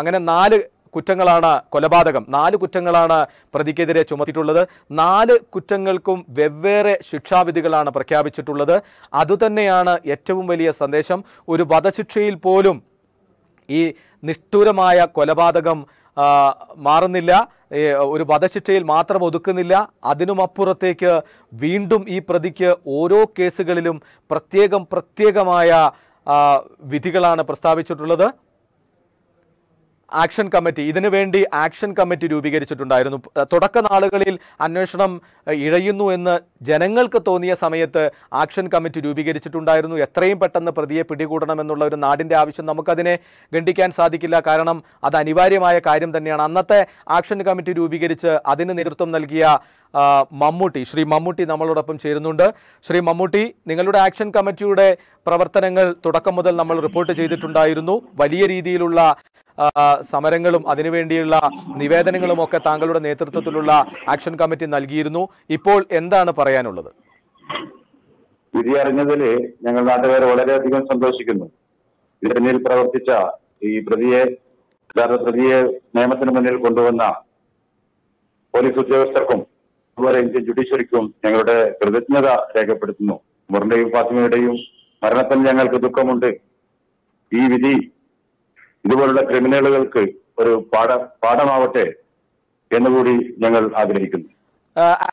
അങ്ങനെ നാല് കുറ്റങ്ങളാണ് കൊലപാതകം, നാല് കുറ്റങ്ങളാണ് പ്രതിക്കെതിരെ ചുമത്തിയിട്ടുള്ളത്. നാല് കുറ്റങ്ങൾക്കും വെവ്വേറെ ശിക്ഷാവിധികളാണ് പ്രഖ്യാപിച്ചിട്ടുള്ളത്. അതുതന്നെയാണ് ഏറ്റവും വലിയ സന്ദേശം. ഒരു വധശിക്ഷയിൽ പോലും ഈ നിഷ്ഠൂരമായ കൊലപാതകം മാറുന്നില്ല, ഒരു വധശിക്ഷയിൽ മാത്രം ഒതുക്കുന്നില്ല. അതിനുമപ്പുറത്തേക്ക് വീണ്ടും ഈ പ്രതിക്ക് ഓരോ കേസുകളിലും പ്രത്യേകം പ്രത്യേകമായ വിധികളാണ് പ്രസ്താവിച്ചിട്ടുള്ളത്. ആക്ഷൻ കമ്മിറ്റി, ഇതിനു വേണ്ടി ആക്ഷൻ കമ്മിറ്റി രൂപീകരിച്ചിട്ടുണ്ടായിരുന്നു. തുടക്ക നാളുകളിൽ അന്വേഷണം ഇഴയുന്നു എന്ന് ജനങ്ങൾക്ക് തോന്നിയ സമയത്ത് ആക്ഷൻ കമ്മിറ്റി രൂപീകരിച്ചിട്ടുണ്ടായിരുന്നു. എത്രയും പെട്ടെന്ന് പ്രതിയെ പിടികൂടണമെന്നുള്ള ഒരു നാടിൻ്റെ ആവശ്യം. നമുക്കതിനെ ഖണ്ഡിക്കാൻ സാധിക്കില്ല, കാരണം അത് അനിവാര്യമായ കാര്യം തന്നെയാണ്. അന്നത്തെ ആക്ഷൻ കമ്മിറ്റി രൂപീകരിച്ച് അതിന് നേതൃത്വം നൽകിയ മമ്മൂട്ടി, ശ്രീ മമ്മൂട്ടി നമ്മളോടൊപ്പം ചേരുന്നുണ്ട്. ശ്രീ മമ്മൂട്ടി, നിങ്ങളുടെ ആക്ഷൻ കമ്മിറ്റിയുടെ പ്രവർത്തനങ്ങൾ തുടക്കം മുതൽ നമ്മൾ റിപ്പോർട്ട് ചെയ്തിട്ടുണ്ടായിരുന്നു. വലിയ രീതിയിലുള്ള സമരങ്ങളും അതിനുവേണ്ടിയുള്ള നിവേദനങ്ങളും ഒക്കെ താങ്കളുടെ നേതൃത്വത്തിലുള്ള ആക്ഷൻ കമ്മിറ്റി നൽകിയിരുന്നു. ഇപ്പോൾ എന്താണ് പറയാനുള്ളത്? വിധി അറിഞ്ഞതില് ഞങ്ങൾ നാട്ടുകാർ വളരെയധികം സന്തോഷിക്കുന്നു. ഇതിൽ പ്രവർത്തിച്ച ഈ പ്രതിയെ പ്രതിയെ നിയമത്തിന് മുന്നിൽ കൊണ്ടുവന്ന പോലീസ് ഉദ്യോഗസ്ഥർക്കും അതുപോലെ ഇന്ത്യൻ ജുഡീഷ്യറിക്കും ഞങ്ങളുടെ കൃതജ്ഞത രേഖപ്പെടുത്തുന്നു. ഉമ്മറിന്റെയും ഫാത്തിമയുടെയും മരണത്തിൽ ഞങ്ങൾക്ക് ദുഃഖമുണ്ട്. ഈ വിധി ഇതുപോലുള്ള ക്രിമിനലുകൾക്ക് ഒരു പാഠ പാഠമാവട്ടെ എന്നുകൂടി ഞങ്ങൾ ആഗ്രഹിക്കുന്നു.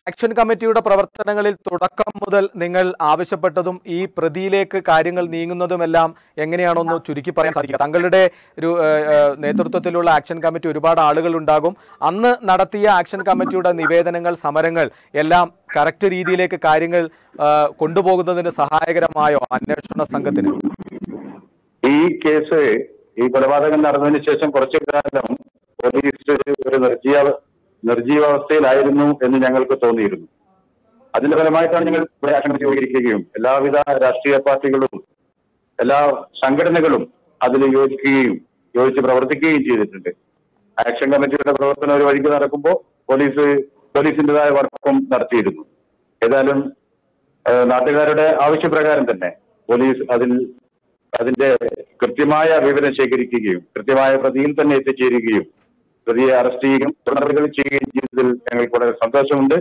ആക്ഷൻ കമ്മിറ്റിയുടെ പ്രവർത്തനങ്ങളിൽ തുടക്കം മുതൽ നിങ്ങൾ ആവശ്യപ്പെട്ടതും ഈ പ്രതിയിലേക്ക് കാര്യങ്ങൾ നീങ്ങുന്നതുമെല്ലാം എങ്ങനെയാണെന്ന് ചുരുക്കി പറയാൻ സാധിക്കുക? തങ്ങളുടെ നേതൃത്വത്തിലുള്ള ആക്ഷൻ കമ്മിറ്റി ഒരുപാട് ആളുകൾ ഉണ്ടാകും. അന്ന് നടത്തിയ ആക്ഷൻ കമ്മിറ്റിയുടെ നിവേദനങ്ങൾ, സമരങ്ങൾ എല്ലാം കറക്റ്റ് രീതിയിലേക്ക് കാര്യങ്ങൾ കൊണ്ടുപോകുന്നതിന് സഹായകരമായോ അന്വേഷണ സംഘത്തിന്? ഈ കേസ്, ഈ കൊലപാതകം നടന്നതിന് ശേഷം കുറച്ചു കാലം പോലീസ് ഒരു നിർജീവ നിർജീവാവസ്ഥയിലായിരുന്നു എന്ന് ഞങ്ങൾക്ക് തോന്നിയിരുന്നു. അതിന്റെ ഫലമായിട്ടാണ് ഞങ്ങൾ ഇവിടെ ആക്ഷൻ സ്വീകരിക്കുകയും എല്ലാവിധ രാഷ്ട്രീയ പാർട്ടികളും എല്ലാ സംഘടനകളും അതിൽ യോജിക്കുകയും യോജിച്ച് പ്രവർത്തിക്കുകയും ചെയ്തിട്ടുണ്ട്. ആക്ഷൻ കമ്മിറ്റിയുടെ പ്രവർത്തനം ഒരു വഴിക്ക് നടക്കുമ്പോൾ പോലീസ് പോലീസിൻ്റെതായ വർക്കും നടത്തിയിരുന്നു. ഏതായാലും നാട്ടുകാരുടെ ആവശ്യപ്രകാരം തന്നെ പോലീസ് അതിൽ അതിന്റെ കൃത്യമായ വിവരം ശേഖരിക്കുകയും കൃത്യമായ പ്രതിയിൽ തന്നെ എത്തിച്ചേരുകയും പ്രതിയെ അറസ്റ്റ് ചെയ്യുകയും തുടരുകൾ ചെയ്യുകയും ചെയ്തതിൽ ഞങ്ങൾക്ക് വളരെ സന്തോഷമുണ്ട്.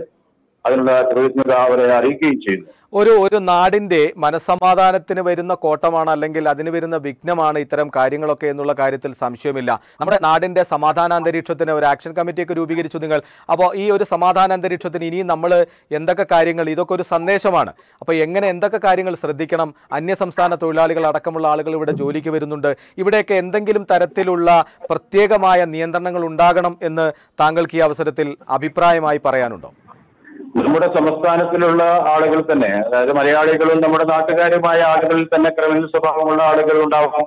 അതിനുള്ള പ്രതിജ്ഞത അവരെ അറിയിക്കുകയും ചെയ്യുന്നു. ഒരു ഒരു നാടിന്റെ മനസ്സമാധാനത്തിന് വരുന്ന കോട്ടമാണ്, അല്ലെങ്കിൽ അതിന് വരുന്ന വിഘ്നമാണ് ഇത്തരം കാര്യങ്ങളൊക്കെ എന്നുള്ള കാര്യത്തിൽ സംശയമില്ല. നമ്മുടെ നാടിന്റെ സമാധാനാന്തരീക്ഷത്തിന് ഒരു ആക്ഷൻ കമ്മിറ്റിയൊക്കെ രൂപീകരിച്ചു നിങ്ങൾ. അപ്പോൾ ഈ ഒരു സമാധാനാന്തരീക്ഷത്തിന് ഇനിയും നമ്മൾ എന്തൊക്കെ കാര്യങ്ങൾ, ഇതൊക്കെ ഒരു സന്ദേശമാണ്, അപ്പോൾ എങ്ങനെ എന്തൊക്കെ കാര്യങ്ങൾ ശ്രദ്ധിക്കണം? അന്യസംസ്ഥാന തൊഴിലാളികൾ അടക്കമുള്ള ആളുകൾ ഇവിടെ ജോലിക്ക് വരുന്നുണ്ട്. ഇവിടെയൊക്കെ എന്തെങ്കിലും തരത്തിലുള്ള പ്രത്യേകമായ നിയന്ത്രണങ്ങൾ ഉണ്ടാകണം എന്ന് താങ്കൾക്ക് ഈ അവസരത്തിൽ അഭിപ്രായമായി പറയാനുണ്ടോ? നമ്മുടെ സംസ്ഥാനത്തിലുള്ള ആളുകൾ തന്നെ, അതായത് മലയാളികളും നമ്മുടെ നാട്ടുകാരുമായ ആളുകളിൽ തന്നെ ക്രിമിനൽ സ്വഭാവമുള്ള ആളുകൾ ഉണ്ടാവാം.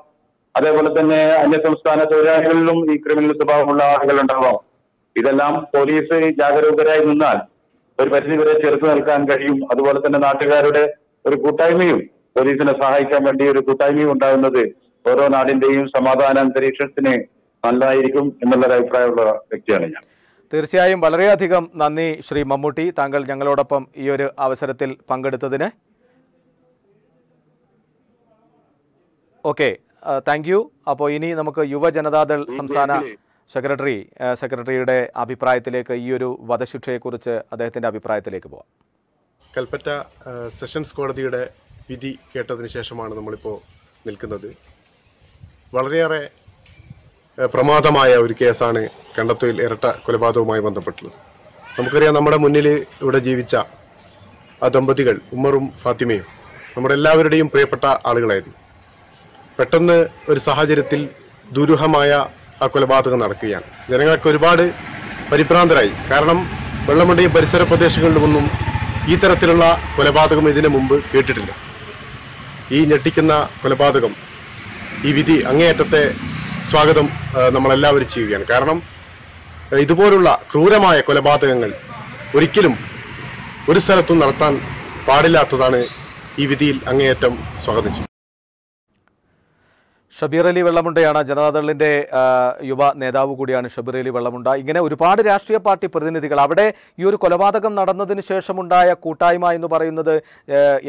അതേപോലെ തന്നെ അന്യസംസ്ഥാന തൊഴിലാളികളിലും ഈ ക്രിമിനൽ സ്വഭാവമുള്ള ആളുകൾ ഉണ്ടാവാം. ഇതെല്ലാം പോലീസ് ജാഗരൂകരായി നിന്നാൽ ഒരു പരിധിവരെ ചെറുത്തു നിൽക്കാൻ കഴിയും. അതുപോലെ തന്നെ നാട്ടുകാരുടെ ഒരു കൂട്ടായ്മയും, പോലീസിനെ സഹായിക്കാൻ വേണ്ടി ഒരു കൂട്ടായ്മയും ഉണ്ടാകുന്നത് ഓരോ നാടിന്റെയും സമാധാന അന്തരീക്ഷത്തിന് നല്ലതായിരിക്കും എന്നുള്ളൊരു അഭിപ്രായമുള്ള വ്യക്തിയാണ് ഞാൻ. തീർച്ചയായും വളരെയധികം നന്ദി ശ്രീ മമ്മൂട്ടി, താങ്കൾ ഞങ്ങളോടൊപ്പം ഈ ഒരു അവസരത്തിൽ പങ്കെടുത്തതിന്. Okay, thank you. അപ്പോൾ ഇനി നമുക്ക് യുവജനതാദൾ സംസ്ഥാന സെക്രട്ടറി സെക്രട്ടറിയുടെ അഭിപ്രായത്തിലേക്ക്, ഈ ഒരു വധശിക്ഷയെക്കുറിച്ച് അദ്ദേഹത്തിൻ്റെ അഭിപ്രായത്തിലേക്ക് പോവാം. കൽപ്പറ്റ സെഷൻസ് കോടതിയുടെ വിധി കേട്ടതിന് ശേഷമാണ് നമ്മളിപ്പോൾ നിൽക്കുന്നത്. വളരെയേറെ പ്രമാദമായ ഒരു കേസാണ് കണ്ടത്തുവയൽ ഇരട്ട കൊലപാതകവുമായി ബന്ധപ്പെട്ടുള്ളത്. നമുക്കറിയാം, നമ്മുടെ മുന്നിൽ ഇവിടെ ജീവിച്ച ആ ദമ്പതികൾ ഉമ്മറും ഫാത്തിമയും നമ്മുടെ എല്ലാവരുടെയും പ്രിയപ്പെട്ട ആളുകളായിരുന്നു. പെട്ടെന്ന് ഒരു സാഹചര്യത്തിൽ ദുരൂഹമായ ആ കൊലപാതകം നടക്കുകയാണ്. ജനങ്ങൾക്ക് ഒരുപാട് പരിഭ്രാന്തരായി. കാരണം വെള്ളമുണ്ടയും പരിസര പ്രദേശങ്ങളിലുമൊന്നും ഈ തരത്തിലുള്ള കൊലപാതകം ഇതിനു മുമ്പ് കേട്ടിട്ടില്ല. ഈ ഞെട്ടിക്കുന്ന കൊലപാതകം, ഈ വിധി അങ്ങേയറ്റത്തെ സ്വാഗതം നമ്മളെല്ലാവരും ചെയ്യുകയാണ്. കാരണം ഇതുപോലുള്ള ക്രൂരമായ കൊലപാതകങ്ങൾ ഒരിക്കലും ഒരു സ്ഥലത്തും നടത്താൻ പാടില്ലാത്തതാണ് ഈ വിധിയിൽ അങ്ങേയറ്റം സ്വാഗതം ചെയ്യും. ഷബീർ അലി വെള്ളമുണ്ടയാണ് ജനതാദളിൻ്റെ യുവ നേതാവ് കൂടിയാണ് ഷബീർ അലി വെള്ളമുണ്ട. ഇങ്ങനെ ഒരുപാട് രാഷ്ട്രീയ പാർട്ടി പ്രതിനിധികൾ അവിടെ ഈ ഒരു കൊലപാതകം നടന്നതിന് ശേഷമുണ്ടായ കൂട്ടായ്മ എന്ന് പറയുന്നത്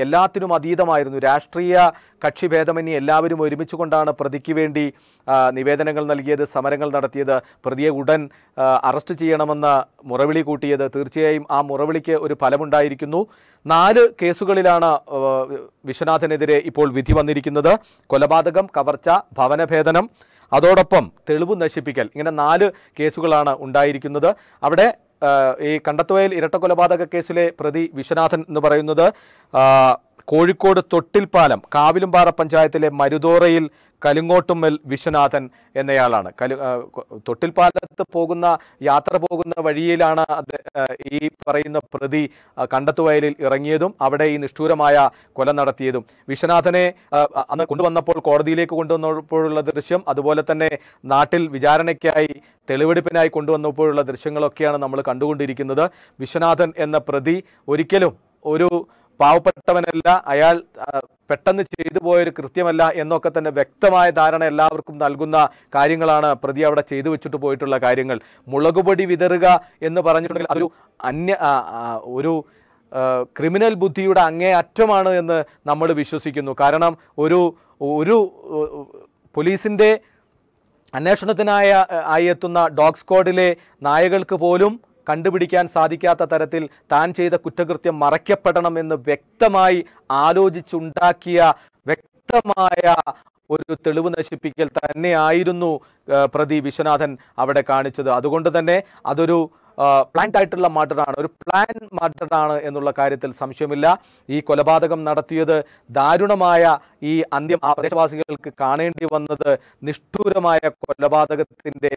എല്ലാത്തിനും അതീതമായിരുന്നു. രാഷ്ട്രീയ കക്ഷി ഭേദമന്യേ എല്ലാവരും ഒരുമിച്ച് കൊണ്ടാണ് പ്രതിക്ക് വേണ്ടി നിവേദനങ്ങൾ നൽകിയത്, സമരങ്ങൾ നടത്തിയത്, പ്രതിയെ ഉടൻ അറസ്റ്റ് ചെയ്യണമെന്ന മുറവിളി കൂട്ടിയത്. തീർച്ചയായും ആ മുറവിളിക്ക് ഒരു ഫലമുണ്ടായിരിക്കുന്നു. നാല് കേസുകളിലാണ് വിശ്വനാഥനെതിരെ ഇപ്പോൾ വിധി വന്നിരിക്കുന്നത്. കൊലപാതകം, കവർച്ച, ഭവനഭേദനം, അതോടൊപ്പം തെളിവ് നശിപ്പിക്കൽ, ഇങ്ങനെ നാല് കേസുകളാണ് ഉണ്ടായിരിക്കുന്നത്. അവിടെ ഈ കണ്ടത്തുവയൽ ഇരട്ടക്കൊലപാതക കേസിലെ പ്രതി വിശ്വനാഥൻ എന്ന് പറയുന്നത് കോഴിക്കോട് തൊട്ടിൽപ്പാലം കാവിലുംപാറ പഞ്ചായത്തിലെ മരുതോറയിൽ കലുങ്ങോട്ടുമ്മൽ വിശ്വനാഥൻ എന്നയാളാണ്. കലു തൊട്ടിൽപ്പാലത്ത് പോകുന്ന യാത്ര പോകുന്ന വഴിയിലാണ് ഈ പറയുന്ന പ്രതി കണ്ടത്തുവയലിൽ ഇറങ്ങിയതും അവിടെ ഈ നിഷ്ഠൂരമായ കൊല നടത്തിയതും. വിശ്വനാഥനെ അന്ന് കൊണ്ടുവന്നപ്പോൾ, കോടതിയിലേക്ക് കൊണ്ടുവന്നപ്പോഴുള്ള ദൃശ്യം, അതുപോലെ തന്നെ നാട്ടിൽ വിചാരണയ്ക്കായി തെളിവെടുപ്പിനായി കൊണ്ടുവന്നപ്പോഴുള്ള ദൃശ്യങ്ങളൊക്കെയാണ് നമ്മൾ കണ്ടുകൊണ്ടിരിക്കുന്നത്. വിശ്വനാഥൻ എന്ന പ്രതി ഒരിക്കലും ഒരു പാവപ്പെട്ടവനല്ല, അയാൾ പെട്ടെന്ന് ചെയ്തു പോയൊരു കൃത്യമല്ല എന്നൊക്കെ തന്നെ വ്യക്തമായ ധാരണ എല്ലാവർക്കും നൽകുന്ന കാര്യങ്ങളാണ് പ്രതി അവിടെ ചെയ്തു വെച്ചിട്ട് പോയിട്ടുള്ള കാര്യങ്ങൾ. മുളകുപൊടി വിതറുക എന്ന് പറഞ്ഞിട്ടുണ്ടെങ്കിൽ അതൊരു അന്യ ഒരു ക്രിമിനൽ ബുദ്ധിയുടെ അങ്ങേ അറ്റമാണ് എന്ന് നമ്മൾ വിശ്വസിക്കുന്നു. കാരണം ഒരു ഒരു പോലീസിൻ്റെ അന്വേഷണത്തിനായ ആയി എത്തുന്ന ഡോഗ് സ്ക്വാഡിലെ നായകൾക്ക് പോലും കണ്ടുപിടിക്കാൻ സാധിക്കാത്ത തരത്തിൽ താൻ ചെയ്ത കുറ്റകൃത്യം മറയ്ക്കപ്പെടണം എന്ന് വ്യക്തമായി ആലോചിച്ചുണ്ടാക്കിയ വ്യക്തമായ ഒരു തെളിവ് നശിപ്പിക്കൽ തന്നെയായിരുന്നു പ്രതി വിശ്വനാഥൻ അവിടെ കാണിച്ചത്. അതുകൊണ്ട് തന്നെ അതൊരു പ്ലാൻഡ് ആയിട്ടുള്ള മർഡറാണ്, ഒരു പ്ലാൻ മർഡറാണ് എന്നുള്ള കാര്യത്തിൽ സംശയമില്ല. ഈ കൊലപാതകം നടത്തിയത്, ദാരുണമായ ഈ അന്ത്യം ആ പ്രദേശവാസികൾക്ക് കാണേണ്ടി വന്നത്, നിഷ്ഠൂരമായ കൊലപാതകത്തിൻ്റെ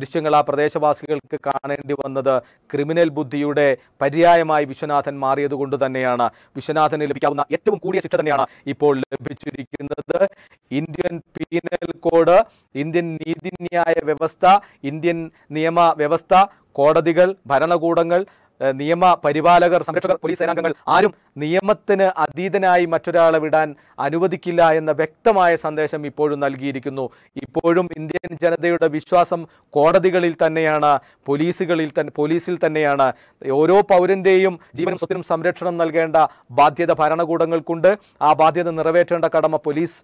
ദൃശ്യങ്ങൾ ആ പ്രദേശവാസികൾക്ക് കാണേണ്ടി വന്നത് ക്രിമിനൽ ബുദ്ധിയുടെ പര്യായമായി വിശ്വനാഥൻ മാറിയത് കൊണ്ട് തന്നെയാണ്. വിശ്വനാഥന് ലഭിക്കാവുന്ന ഏറ്റവും കൂടിയ ശിക്ഷ തന്നെയാണ് ഇപ്പോൾ ലഭിച്ചിരിക്കുന്നത്. ഇന്ത്യൻ പീനൽ കോഡ്, ഇന്ത്യൻ നീതിന്യായ വ്യവസ്ഥ, ഇന്ത്യൻ നിയമ വ്യവസ്ഥ, കോടതികൾ, ഭരണകൂടങ്ങൾ, നിയമ പരിപാലകർ, സംരക്ഷകർ, പോലീസ് സേനാംഗങ്ങൾ ആരും നിയമത്തിന് അതീതനായി മറ്റൊരാളെ വിടാൻ അനുവദിക്കില്ല എന്ന വ്യക്തമായ സന്ദേശം ഇപ്പോഴും നൽകിയിരിക്കുന്നു. ഇപ്പോഴും ഇന്ത്യൻ ജനതയുടെ വിശ്വാസം കോടതികളിൽ തന്നെയാണ്, പോലീസുകളിൽ തന്നെ പോലീസിൽ തന്നെയാണ്. ഓരോ പൗരൻ്റെയും ജീവനും സ്വത്തിനും സംരക്ഷണം നൽകേണ്ട ബാധ്യത ഭരണകൂടങ്ങൾക്കുണ്ട്. ആ ബാധ്യത നിറവേറ്റേണ്ട കടമ പോലീസ്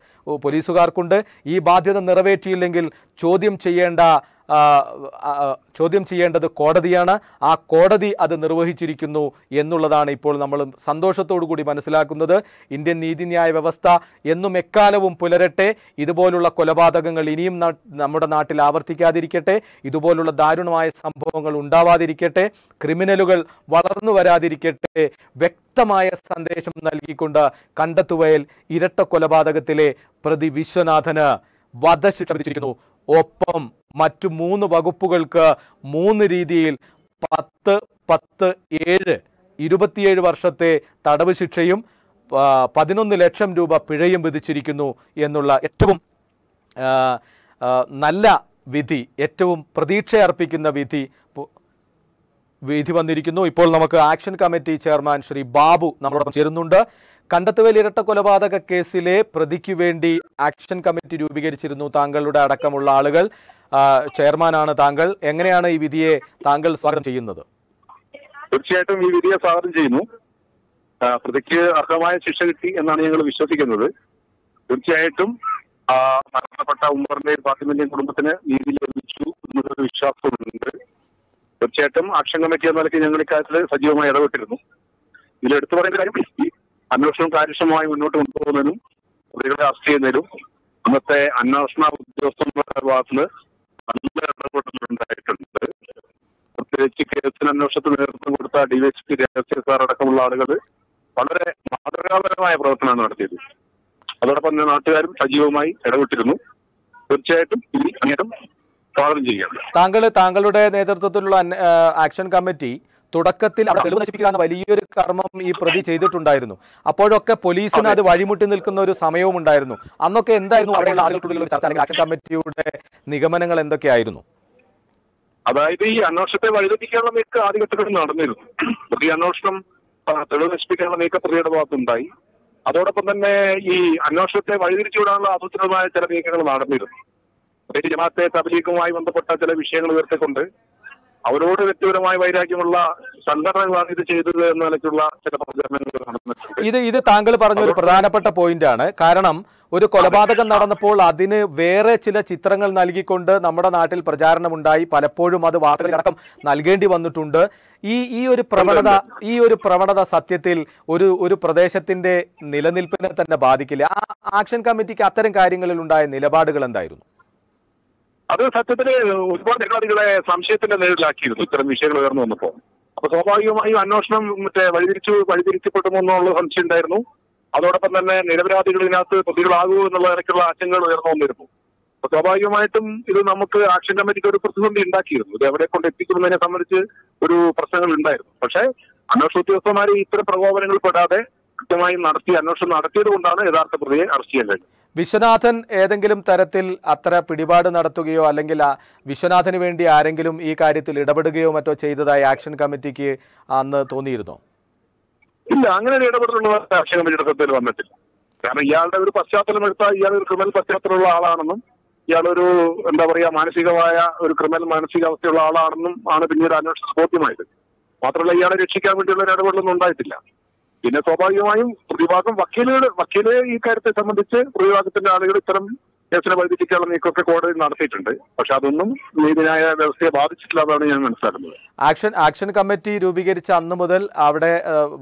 പോലീസുകാർക്കുണ്ട്. ഈ ബാധ്യത നിറവേറ്റിയില്ലെങ്കിൽ ചോദ്യം ചെയ്യേണ്ട ചോദ്യം ചെയ്യേണ്ടത് കോടതിയാണ്. ആ കോടതി അത് നിർവഹിച്ചിരിക്കുന്നു എന്നുള്ളതാണ് ഇപ്പോൾ നമ്മൾ സന്തോഷത്തോടു കൂടി മനസ്സിലാക്കുന്നത്. ഇന്ത്യൻ നീതിന്യായ വ്യവസ്ഥ എന്നും എക്കാലവും പുലരട്ടെ. ഇതുപോലുള്ള കൊലപാതകങ്ങൾ ഇനിയും നമ്മുടെ നാട്ടിൽ ആവർത്തിക്കാതിരിക്കട്ടെ. ഇതുപോലുള്ള ദാരുണമായ സംഭവങ്ങൾ ഉണ്ടാവാതിരിക്കട്ടെ. ക്രിമിനലുകൾ വളർന്നു വരാതിരിക്കട്ടെ. വ്യക്തമായ സന്ദേശം നൽകിക്കൊണ്ട് കണ്ടത്തുവയൽ ഇരട്ട കൊലപാതകത്തിലെ പ്രതി വിശ്വനാഥന് വധശിക്ഷ വിധിച്ചിരിക്കുന്നു. ഒപ്പം മറ്റു മൂന്ന് വകുപ്പുകൾക്ക് മൂന്ന് രീതിയിൽ പത്ത് പത്ത് ഏഴ് ഇരുപത്തിയേഴ് വർഷത്തെ തടവ് ശിക്ഷയും പതിനൊന്ന് ലക്ഷം രൂപ പിഴയും വിധിച്ചിരിക്കുന്നു എന്നുള്ള ഏറ്റവും നല്ല വിധി, ഏറ്റവും പ്രതീക്ഷയർപ്പിക്കുന്ന വിധി വിധി വന്നിരിക്കുന്നു. ഇപ്പോൾ നമുക്ക് action committee chairman Shri Babu നമ്മളോടൊപ്പം ചേരുന്നുണ്ട്. കണ്ടത്തുവയൽ ഇരട്ട കൊലപാതക കേസിലെ പ്രതിക്ക് വേണ്ടി ആക്ഷൻ കമ്മിറ്റി രൂപീകരിച്ചിരുന്നു താങ്കളുടെ അടക്കമുള്ള ആളുകൾ. ചെയർമാനാണ് താങ്കൾ. എങ്ങനെയാണ് ഈ വിധിയെ താങ്കൾ സ്വാഗതം ചെയ്യുന്നത്? തീർച്ചയായിട്ടും ഈ വിധിയെ സ്വാഗതം ചെയ്യുന്നു. പ്രതിക്ക് അർഹമായ ശിക്ഷ കിട്ടി എന്നാണ് ഞങ്ങൾ വിശ്വസിക്കുന്നത്. തീർച്ചയായിട്ടും മരണപ്പെട്ട ഉമ്മറിന്റെയും ഫാത്തിമയുടെയും കുടുംബത്തിന് നീതി ലഭിച്ചു എന്നൊരു വിശ്വാസമുണ്ട്. തീർച്ചയായിട്ടും ആക്ഷൻ കമ്മിറ്റി എന്ന നിലയ്ക്ക് ഞങ്ങൾ ഇക്കാര്യത്തിൽ സജീവമായി ഇടപെട്ടിരുന്നു. ഇതിൽ എടുത്തു പറയുന്ന കാര്യം, അന്വേഷണം കാര്യക്ഷമമായി മുന്നോട്ട് കൊണ്ടുപോകുന്നതിനും പ്രതികളെ അറസ്റ്റ് ചെയ്യുന്നതിനും അന്നത്തെ അന്വേഷണ ഉദ്യോഗസ്ഥന്മാരുടെ ഭാഗത്ത് നിന്ന് നല്ല ഇടപെടലുണ്ടായിട്ടുണ്ട്. പ്രത്യേകിച്ച് കേസിന് അന്വേഷണത്തിന് നേതൃത്വം കൊടുത്ത ഡി വൈ എസ് പി രഹസ്യ സാർ അടക്കമുള്ള ആളുകൾ വളരെ മാതൃകാപരമായ പ്രവർത്തനമാണ് നടത്തിയത്. അതോടൊപ്പം തന്നെ നാട്ടുകാരും സജീവമായി ഇടപെട്ടിരുന്നു. തീർച്ചയായിട്ടും ഇനി അങ്ങേറ്റം സ്വാഗതം ചെയ്യുകയാണ്. താങ്കൾ താങ്കളുടെ നേതൃത്വത്തിലുള്ള ആക്ഷൻ കമ്മിറ്റി തുടക്കത്തിൽ അവിടെ തെളിവ് നശിപ്പിക്കുന്ന വലിയൊരു കർമ്മം ഈ പ്രതി ചെയ്തിട്ടുണ്ടായിരുന്നു. അപ്പോഴൊക്കെ പോലീസിന് അത് വഴിമുട്ടി നിൽക്കുന്ന ഒരു സമയവും ഉണ്ടായിരുന്നു. അന്നൊക്കെ എന്തായിരുന്നു അവിടെയുള്ള ആളുകൾക്കുള്ള ചർച്ച, അല്ലെങ്കിൽ ആക്ഷൻ കമ്മിറ്റിയുടെ നിഗമനങ്ങൾ എന്തൊക്കെയായിരുന്നു? അതായത് ഈ അന്വേഷണത്തെ വഴിതെറ്റിക്കാനുള്ള നീക്കം ആദ്യഘട്ടത്തിൽ നടന്നിരുന്നു. പ്രതി അന്വേഷണം തെളിവ് നശിപ്പിക്കാനുള്ള നീക്കം പ്രതിയുടെ ഭാഗത്തുണ്ടായി. അതോടൊപ്പം തന്നെ ഈ അന്വേഷണത്തെ വഴിതിരിച്ചുവിടാനുള്ള ആസൂത്രിതമായ ചില നീക്കങ്ങൾ നടന്നിരുന്നു. പ്രത്യേകിച്ച് ജമാഅത്തെ തബ്ലീഗുമായി ബന്ധപ്പെട്ട ചില വിഷയങ്ങൾ ഉയർത്തിക്കൊണ്ട് അവരോട് വ്യക്തിപരമായ വൈരാഗ്യമുള്ള സംഘടനകളാണ് ഇത് ചെയ്തത് എന്ന നിലയ്ക്കുള്ള ചില പ്രചരണങ്ങൾ നടന്നിട്ടുണ്ട്. ഇത് ഇത് താങ്കൾ പറഞ്ഞൊരു പ്രധാനപ്പെട്ട പോയിന്റാണ്. കാരണം ഒരു കൊലപാതകം നടന്നപ്പോൾ അതിന് വേറെ ചില ചിത്രങ്ങൾ നൽകിക്കൊണ്ട് നമ്മുടെ നാട്ടിൽ പ്രചാരണമുണ്ടായി. പലപ്പോഴും അത് വാർത്തകളടക്കം നൽകേണ്ടി വന്നിട്ടുണ്ട്. ഈ ഈ ഒരു പ്രവണത ഈ ഒരു പ്രവണത സത്യത്തിൽ ഒരു ഒരു പ്രദേശത്തിന്റെ നിലനിൽപ്പിനെ തന്നെ ബാധിക്കില്ല. ആ ആക്ഷൻ കമ്മിറ്റിക്ക് അത്തരം കാര്യങ്ങളിൽ ഉണ്ടായ നിലപാടുകൾ എന്തായിരുന്നു? അത് സത്യത്തിൽ ഒരുപാട് നിരവധികളെ സംശയത്തിന്റെ നേരിലാക്കിയിരുന്നു ഇത്തരം വിഷയങ്ങൾ ഉയർന്നു വന്നപ്പോൾ. അപ്പൊ സ്വാഭാവികമായും അന്വേഷണം മറ്റേ വഴിതിരിച്ചു വഴിതിരിക്കപ്പെടുമോ എന്നുള്ള സംശയം ഉണ്ടായിരുന്നു. അതോടൊപ്പം തന്നെ നിരപരാധികളിനകത്ത് പ്രതികളാകൂ എന്നുള്ള നിലയ്ക്കുള്ള ആശങ്കകൾ ഉയർന്നു വന്നിരുന്നു. അപ്പൊ സ്വാഭാവികമായിട്ടും ഇത് നമുക്ക് ആക്ഷൻ കമ്മിറ്റിക്ക് ഒരു പ്രതിസന്ധി ഉണ്ടാക്കിയിരുന്നു. ഇത് എവിടെ കൊണ്ട് എത്തിക്കുന്നതിനെ സംബന്ധിച്ച് ഒരു പ്രശ്നങ്ങൾ ഉണ്ടായിരുന്നു. പക്ഷേ അന്വേഷണ ഉദ്യോഗസ്ഥന്മാർ ഇത്തരം പ്രകോപനങ്ങൾ പെടാതെ കൃത്യമായി നടത്തി അന്വേഷണം നടത്തിയത് കൊണ്ടാണ് യഥാർത്ഥ പ്രതിയെ അറസ്റ്റ് ചെയ്യാൻ കഴിഞ്ഞത്. വിശ്വനാഥൻ ഏതെങ്കിലും തരത്തിൽ അത്ര പിടിപാട് നടത്തുകയോ അല്ലെങ്കിൽ വിശ്വനാഥന് വേണ്ടി ആരെങ്കിലും ഈ കാര്യത്തിൽ ഇടപെടുകയോ മറ്റോ ചെയ്തതായി ആക്ഷൻ കമ്മിറ്റിക്ക് അന്ന് തോന്നിയിരുന്നോ? ഇല്ല, അങ്ങനെ ഇടപെടലുള്ള ആക്ഷൻ കമ്മിറ്റി വന്നിട്ടില്ല. കാരണം ഇയാളുടെ ഒരു പശ്ചാത്തലം എടുത്താൽ ഇയാൾ ഒരു ക്രിമിനൽ പശ്ചാത്തലമുള്ള ആളാണെന്നും ഇയാളൊരു എന്താ പറയാ മാനസികമായ ഒരു ക്രിമിനൽ മാനസികാവസ്ഥയുള്ള ആളാണെന്നും ആണ് പിന്നീട് അന്വേഷണം ബോധ്യമായത്. മാത്രമല്ല ഇയാളെ രക്ഷിക്കാൻ വേണ്ടിയുള്ള ഇടപെടലൊന്നും ഉണ്ടായിട്ടില്ല. പിന്നെ സ്വാഭാവികമായും പ്രതിഭാഗം വക്കീലുകൾ വക്കീല് ഈ കാര്യത്തെ സംബന്ധിച്ച് പ്രതിഭാഗത്തിന്റെ ആളുകൾ ഇത്തരം കേസിനെ വൈദ്യുതിക്കുള്ള നീക്കമൊക്കെ കോടതി നടത്തിയിട്ടുണ്ട്. പക്ഷെ അതൊന്നും നീതിന്യായ വ്യവസ്ഥയെ ബാധിച്ചിട്ടില്ലാതാണ് ഞാൻ മനസ്സിലാക്കുന്നത്. ആക്ഷൻ ആക്ഷൻ കമ്മിറ്റി രൂപീകരിച്ച അന്ന് മുതൽ അവിടെ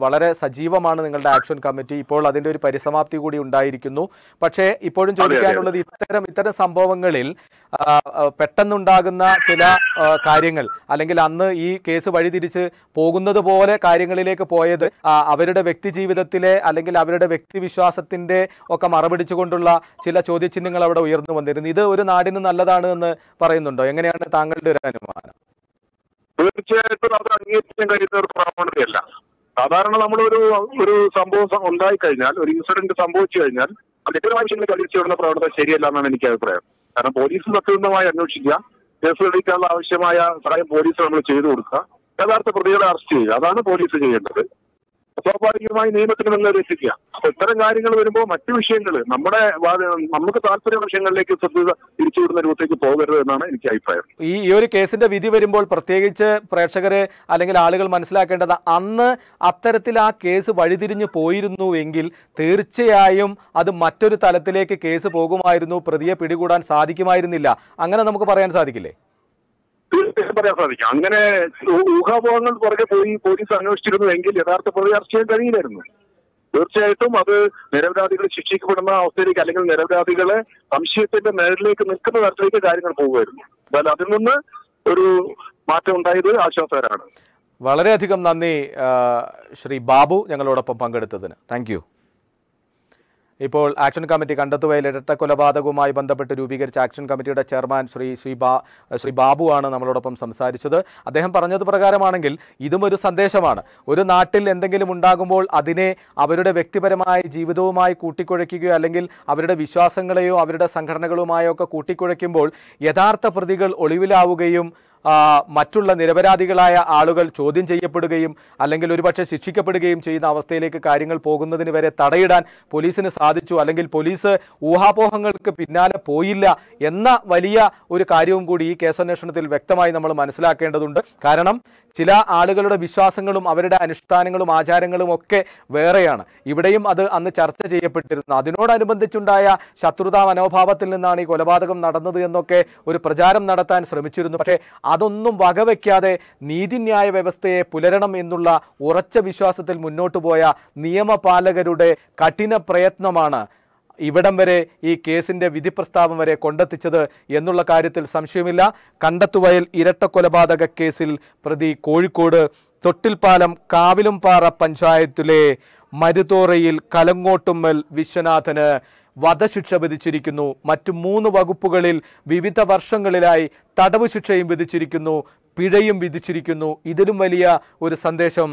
വളരെ സജീവമാണ് നിങ്ങളുടെ ആക്ഷൻ കമ്മിറ്റി. ഇപ്പോൾ അതിന്റെ ഒരു പരിസമാപ്തി കൂടി ഉണ്ടായിരിക്കുന്നു. പക്ഷേ ഇപ്പോഴും ചോദിക്കാനുള്ളത് ഇത്തരം ഇത്തരം സംഭവങ്ങളിൽ പെട്ടെന്നുണ്ടാകുന്ന ചില കാര്യങ്ങൾ, അല്ലെങ്കിൽ അന്ന് ഈ കേസ് വഴിതിരിച്ച് പോകുന്നത് പോലെ കാര്യങ്ങളിലേക്ക് പോയത് അവരുടെ വ്യക്തി ജീവിതത്തിലെ അല്ലെങ്കിൽ അവരുടെ വ്യക്തിവിശ്വാസത്തിന്റെ ഒക്കെ മറപിടിച്ചുകൊണ്ടുള്ള ചില ചോദ്യചിഹ്നങ്ങൾ അവിടെ ഉയർന്നു വന്നിരുന്നു. ഇത് ഒരു നാടിന് നല്ലതാണ് എന്ന് പറയുന്നുണ്ടോ? എങ്ങനെയാണ് താങ്കളുടെ ഒരു അനുമാനം? തീർച്ചയായിട്ടും അത് അംഗീകരിക്കാൻ കഴിയുന്ന ഒരു പ്രവണതയല്ല. സാധാരണ നമ്മളൊരു ഒരു സംഭവം ഉണ്ടായിക്കഴിഞ്ഞാൽ, ഒരു ഇൻസിഡന്റ് സംഭവിച്ചു കഴിഞ്ഞാൽ അതിന്റെ ആവശ്യങ്ങൾ കളിച്ചു വിടുന്ന പ്രവണത ശരിയല്ല എന്നാണ് എനിക്ക് അഭിപ്രായം. കാരണം പോലീസ് സത്യസന്ധമായി അന്വേഷിക്കുക, കേസ് തെളിയിക്കാനുള്ള ആവശ്യമായ സഹായം പോലീസ് നമ്മൾ ചെയ്തു കൊടുക്കുക, യഥാർത്ഥ പ്രതികളെ അറസ്റ്റ് ചെയ്യുക, അതാണ് പോലീസ് ചെയ്യേണ്ടത്. സ്വാഭാവികമായി നിയമത്തിന് മുന്നിൽ രക്ഷിക്കുക. അപ്പൊ ഇത്തരം കാര്യങ്ങൾ വരുമ്പോൾ മറ്റു വിഷയങ്ങൾ നമ്മുടെ നമുക്ക് താല്പര്യമുള്ള വിഷയങ്ങളിലേക്ക് ശ്രദ്ധ തിരിച്ചുവിടുന്ന രൂപത്തേക്ക് പോകരുത് എന്നാണ് എനിക്ക് അഭിപ്രായം. ഈ ഈ ഒരു കേസിന്റെ വിധി വരുമ്പോൾ പ്രത്യേകിച്ച് പ്രേക്ഷകര് അല്ലെങ്കിൽ ആളുകൾ മനസ്സിലാക്കേണ്ടത്, അന്ന് അത്തരത്തിൽ ആ കേസ് വഴിതിരിഞ്ഞു പോയിരുന്നു എങ്കിൽ തീർച്ചയായും അത് മറ്റൊരു തലത്തിലേക്ക് കേസ് പോകുമായിരുന്നു, പ്രതിയെ പിടികൂടാൻ സാധിക്കുമായിരുന്നില്ല. അങ്ങനെ നമുക്ക് പറയാൻ സാധിക്കില്ലേ? തീർച്ചയായും പറയാൻ സാധിക്കും. അങ്ങനെ ഊഹാപോഹങ്ങൾ പുറകെ പോയി പോലീസ് അന്വേഷിച്ചിരുന്നു എങ്കിൽ യഥാർത്ഥ പ്രതി അറസ്റ്റ് ചെയ്യാൻ കഴിയില്ലായിരുന്നു. തീർച്ചയായിട്ടും അത് നിരപരാധികൾ ശിക്ഷിക്കപ്പെടുന്ന അവസ്ഥയിലേക്ക്, അല്ലെങ്കിൽ നിരപരാധികളെ സംശയത്തിന്റെ നേരിലേക്ക് നിൽക്കുന്ന തരത്തിലേക്ക് കാര്യങ്ങൾ പോകുമായിരുന്നു. എന്നാൽ അതിൽ നിന്ന് ഒരു മാറ്റം ഉണ്ടായത് ആശ്വാസകരമാണ്. വളരെയധികം നന്ദി ശ്രീ ബാബു, ഞങ്ങളോടൊപ്പം പങ്കെടുത്തതിന്. Thank you. ഇപ്പോൾ ആക്ഷൻ കമ്മിറ്റി കണ്ടത്തുവയൽ ഇരട്ട കൊലപാതകവുമായി ബന്ധപ്പെട്ട് രൂപീകരിച്ച ആക്ഷൻ കമ്മിറ്റിയുടെ ചെയർമാൻ ശ്രീ ശ്രീ ബാ ശ്രീ ബാബുവാണ് നമ്മളോടൊപ്പം സംസാരിച്ചത്. അദ്ദേഹം പറഞ്ഞത് പ്രകാരമാണെങ്കിൽ ഇതും ഒരു സന്ദേശമാണ്. ഒരു നാട്ടിൽ എന്തെങ്കിലും ഉണ്ടാകുമ്പോൾ അതിനെ അവരുടെ വ്യക്തിപരമായ ജീവിതവുമായി കൂട്ടിക്കുഴയ്ക്കുകയോ അല്ലെങ്കിൽ അവരുടെ വിശ്വാസങ്ങളെയോ അവരുടെ സംഘടനകളുമായോ ഒക്കെ കൂട്ടിക്കുഴയ്ക്കുമ്പോൾ യഥാർത്ഥ പ്രതികൾ ഒളിവിലാവുകയും മറ്റുള്ള നിരപരാധികളായ ആളുകൾ ചോദ്യം ചെയ്യപ്പെടുകയും അല്ലെങ്കിൽ ഒരുപക്ഷെ ശിക്ഷിക്കപ്പെടുകയും ചെയ്യുന്ന അവസ്ഥയിലേക്ക് കാര്യങ്ങൾ പോകുന്നതിന് വരെ തടയിടാൻ പോലീസിന് സാധിച്ചു, അല്ലെങ്കിൽ പോലീസ് ഊഹാപോഹങ്ങൾക്ക് പിന്നാലെ പോയില്ല എന്ന വലിയ ഒരു കാര്യവും കൂടി ഈ കേസന്വേഷണത്തിൽ വ്യക്തമായി നമ്മൾ മനസ്സിലാക്കേണ്ടതുണ്ട്. കാരണം ചില ആളുകളുടെ വിശ്വാസങ്ങളും അവരുടെ അനുഷ്ഠാനങ്ങളും ആചാരങ്ങളും ഒക്കെ വേറെയാണ്. ഇവിടെയും അത് അന്ന് ചർച്ച ചെയ്യപ്പെട്ടിരുന്നു. അതിനോടനുബന്ധിച്ചുണ്ടായ ശത്രുതാ മനോഭാവത്തിൽ നിന്നാണ് ഈ കൊലപാതകം നടന്നത് എന്നൊക്കെ ഒരു പ്രചാരം നടത്താൻ ശ്രമിച്ചിരുന്നു. പക്ഷേ അതൊന്നും വകവയ്ക്കാതെ നീതിന്യായ വ്യവസ്ഥയെ പുലരണം എന്നുള്ള ഉറച്ച വിശ്വാസത്തിൽ മുന്നോട്ടു പോയ നിയമപാലകരുടെ കഠിന പ്രയത്നമാണ് ഇവിടം വരെ ഈ കേസിൻ്റെ വിധി പ്രസ്താവം വരെ കൊണ്ടെത്തിച്ചത് എന്നുള്ള കാര്യത്തിൽ സംശയമില്ല. കണ്ടത്തുവയൽ ഇരട്ട കൊലപാതക കേസിൽ പ്രതി കോഴിക്കോട് തൊട്ടിൽപ്പാലം കാവിലുംപാറ പഞ്ചായത്തിലെ മരുതോറയിൽ കലങ്ങോട്ടുമ്മൽ വിശ്വനാഥന് വധശിക്ഷ വിധിച്ചിരിക്കുന്നു. മറ്റു മൂന്ന് വകുപ്പുകളിൽ വിവിധ വർഷങ്ങളിലായി തടവ് ശിക്ഷയും വിധിച്ചിരിക്കുന്നു, പിഴയും വിധിച്ചിരിക്കുന്നു. ഇതിലും വലിയ ഒരു സന്ദേശം,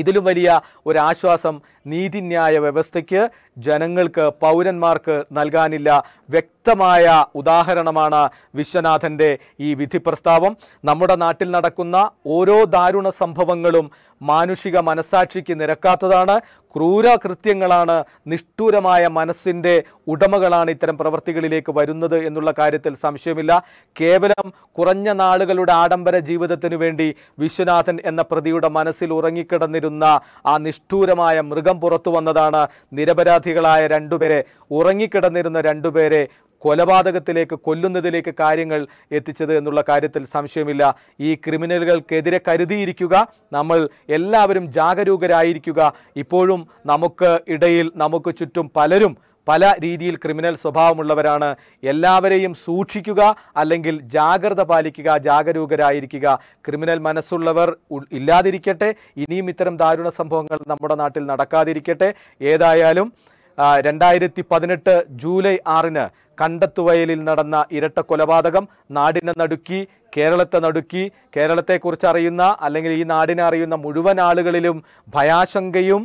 ഇതിലും വലിയ ഒരാശ്വാസം നീതിന്യായ വ്യവസ്ഥയ്ക്ക്, ജനങ്ങൾക്ക്, പൗരന്മാർക്ക് നൽകാനില്ല. വ്യക്തമായ ഉദാഹരണമാണ് വിശ്വനാഥൻ്റെ ഈ വിധി പ്രസ്താവം. നമ്മുടെ നാട്ടിൽ നടക്കുന്ന ഓരോ ദാരുണ സംഭവങ്ങളും മാനുഷിക മനസാക്ഷിക്ക് നിരക്കാത്തതാണ്. ക്രൂരകൃത്യങ്ങളാണ്, നിഷ്ഠൂരമായ മനസ്സിൻ്റെ ഉടമകളാണ് ഇത്തരം പ്രവൃത്തികളിലേക്ക് വരുന്നത് എന്നുള്ള കാര്യത്തിൽ സംശയമില്ല. കേവലം കുറഞ്ഞ നാളുകളുടെ ആഡംബര ജീവിതത്തിനു വേണ്ടി വിശ്വനാഥൻ എന്ന പ്രതിയുടെ മനസ്സിൽ ഉറങ്ങിക്കിടന്നിരുന്ന ആ നിഷ്ഠൂരമായ മൃഗം പുറത്തു വന്നതാണ്. നിരപരാധികളായ രണ്ടുപേരെ, ഉറങ്ങിക്കിടന്നിരുന്ന രണ്ടുപേരെ കൊലപാതകത്തിലേക്ക്, കൊല്ലുന്നതിലേക്ക് കാര്യങ്ങൾ എത്തിച്ചത് എന്നുള്ള കാര്യത്തിൽ സംശയമില്ല. ഈ ക്രിമിനലുകൾക്കെതിരെ കരുതിയിരിക്കുക, നമ്മൾ എല്ലാവരും ജാഗരൂകരായിരിക്കുക. ഇപ്പോഴും നമുക്ക് ഇടയിൽ, നമുക്ക് ചുറ്റും പലരും പല രീതിയിൽ ക്രിമിനൽ സ്വഭാവമുള്ളവരാണ്. എല്ലാവരെയും സൂക്ഷിക്കുക, അല്ലെങ്കിൽ ജാഗ്രത പാലിക്കുക, ജാഗരൂകരായിരിക്കുക. ക്രിമിനൽ മനസ്സുള്ളവർ ഇല്ലാതിരിക്കട്ടെ, ഇനിയും ഇത്തരം ദാരുണ സംഭവങ്ങൾ നമ്മുടെ നാട്ടിൽ നടക്കാതിരിക്കട്ടെ. ഏതായാലും രണ്ടായിരത്തി പതിനെട്ട് ജൂലൈ ആറിന് കണ്ടത്തുവയലിൽ നടന്ന ഇരട്ട കൊലപാതകം നാടിനെ നടുക്കി, കേരളത്തെ നടുക്കി. കേരളത്തെക്കുറിച്ച് അറിയുന്ന, അല്ലെങ്കിൽ ഈ നാടിനെ അറിയുന്ന മുഴുവൻ ആളുകളിലും ഭയാശങ്കയും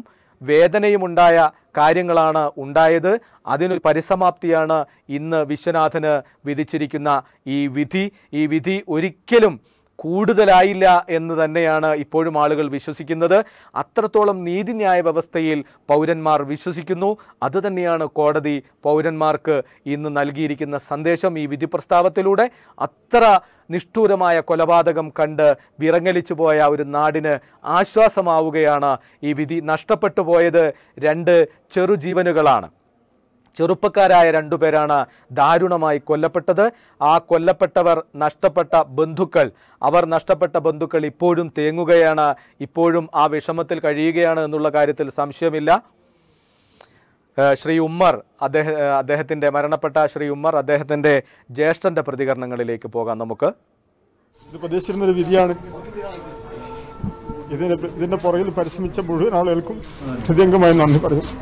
വേദനയുമുണ്ടായ കാര്യങ്ങളാണ് ഉണ്ടായത്. അതിനൊരു പരിസമാപ്തിയാണ് ഇന്ന് വിശ്വനാഥന് വിധിച്ചിരിക്കുന്ന ഈ വിധി. ഈ വിധി ഒരിക്കലും കൂടുതലായില്ല എന്ന് തന്നെയാണ് ഇപ്പോഴും ആളുകൾ വിശ്വസിക്കുന്നത്. അത്രത്തോളം നീതിന്യായ വ്യവസ്ഥയിൽ പൗരന്മാർ വിശ്വസിക്കുന്നു. അതുതന്നെയാണ് കോടതി പൗരന്മാർക്ക് ഇന്ന് നൽകിയിരിക്കുന്ന സന്ദേശം. ഈ വിധി പ്രസ്താവത്തിലൂടെ അത്ര നിഷ്ഠൂരമായ കൊലപാതകം കണ്ട് വിറങ്ങലിച്ചു പോയ ഒരു നാടിന് ആശ്വാസമാവുകയാണ് ഈ വിധി. നഷ്ടപ്പെട്ടു പോയത് രണ്ട് ചെറുജീവനുകളാണ്. ചെറുപ്പക്കാരായ രണ്ടുപേരാണ് ദാരുണമായി കൊല്ലപ്പെട്ടത്. ആ കൊല്ലപ്പെട്ടവർ നഷ്ടപ്പെട്ട ബന്ധുക്കൾ, അവർ നഷ്ടപ്പെട്ട ബന്ധുക്കൾ ഇപ്പോഴും തേങ്ങുകയാണ്, ഇപ്പോഴും ആ വിഷമത്തിൽ കഴിയുകയാണ് എന്നുള്ള കാര്യത്തിൽ സംശയമില്ല. ശ്രീ ഉമ്മർ അദ്ദേഹ അദ്ദേഹത്തിൻ്റെ മരണപ്പെട്ട ശ്രീ ഉമ്മർ അദ്ദേഹത്തിൻ്റെ ജ്യേഷ്ഠൻ്റെ പ്രതികരണങ്ങളിലേക്ക് പോകാം. നമുക്ക് ഇത് പ്രതീക്ഷിച്ചിരുന്നൊരു വിധിയാണ്. ഇതിന് ഇതിൻ്റെ പുറകിൽ പരിശ്രമിച്ച മുഴുവൻ ആളുകൾക്കും ഹൃദയംഗമായി നന്ദി പറയുന്നു.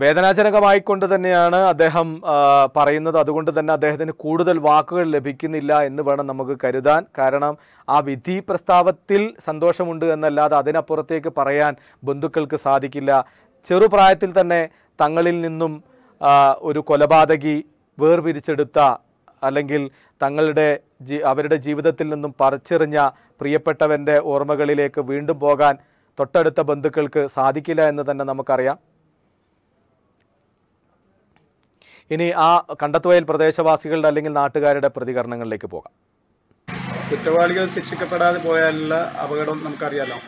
വേദനാജനകമായിക്കൊണ്ട് തന്നെയാണ് അദ്ദേഹം പറയുന്നത്. അതുകൊണ്ട് തന്നെ അദ്ദേഹത്തിന് കൂടുതൽ വാക്കുകൾ ലഭിക്കുന്നില്ല എന്ന് വേണം നമുക്ക് കരുതാൻ. കാരണം ആ വിധി പ്രസ്താവത്തിൽ സന്തോഷമുണ്ട് എന്നല്ലാതെ അതിനപ്പുറത്തേക്ക് പറയാൻ ബന്ധുക്കൾക്ക് സാധിക്കില്ല. ചെറുപ്രായത്തിൽ തന്നെ തങ്ങളിൽ നിന്നും ഒരു കൊലപാതകി വേർപിരിച്ചെടുത്ത, അല്ലെങ്കിൽ തങ്ങളുടെ ജീ അവരുടെ ജീവിതത്തിൽ നിന്നും പറിച്ചെറിഞ്ഞ പ്രിയപ്പെട്ടവൻ്റെ ഓർമ്മകളിലേക്ക് വീണ്ടും പോകാൻ തൊട്ടടുത്ത ബന്ധുക്കൾക്ക് സാധിക്കില്ല എന്ന് തന്നെ നമുക്കറിയാം. ഇനി ആ കണ്ടത്തുവയൽ പ്രദേശവാസികളുടെ അല്ലെങ്കിൽ നാട്ടുകാരുടെ പ്രതികരണങ്ങളിലേക്ക് പോകാം. കുറ്റവാളികൾ ശിക്ഷിക്കപ്പെടാതെ പോയാലുള്ള അപകടം നമുക്കറിയാലോ.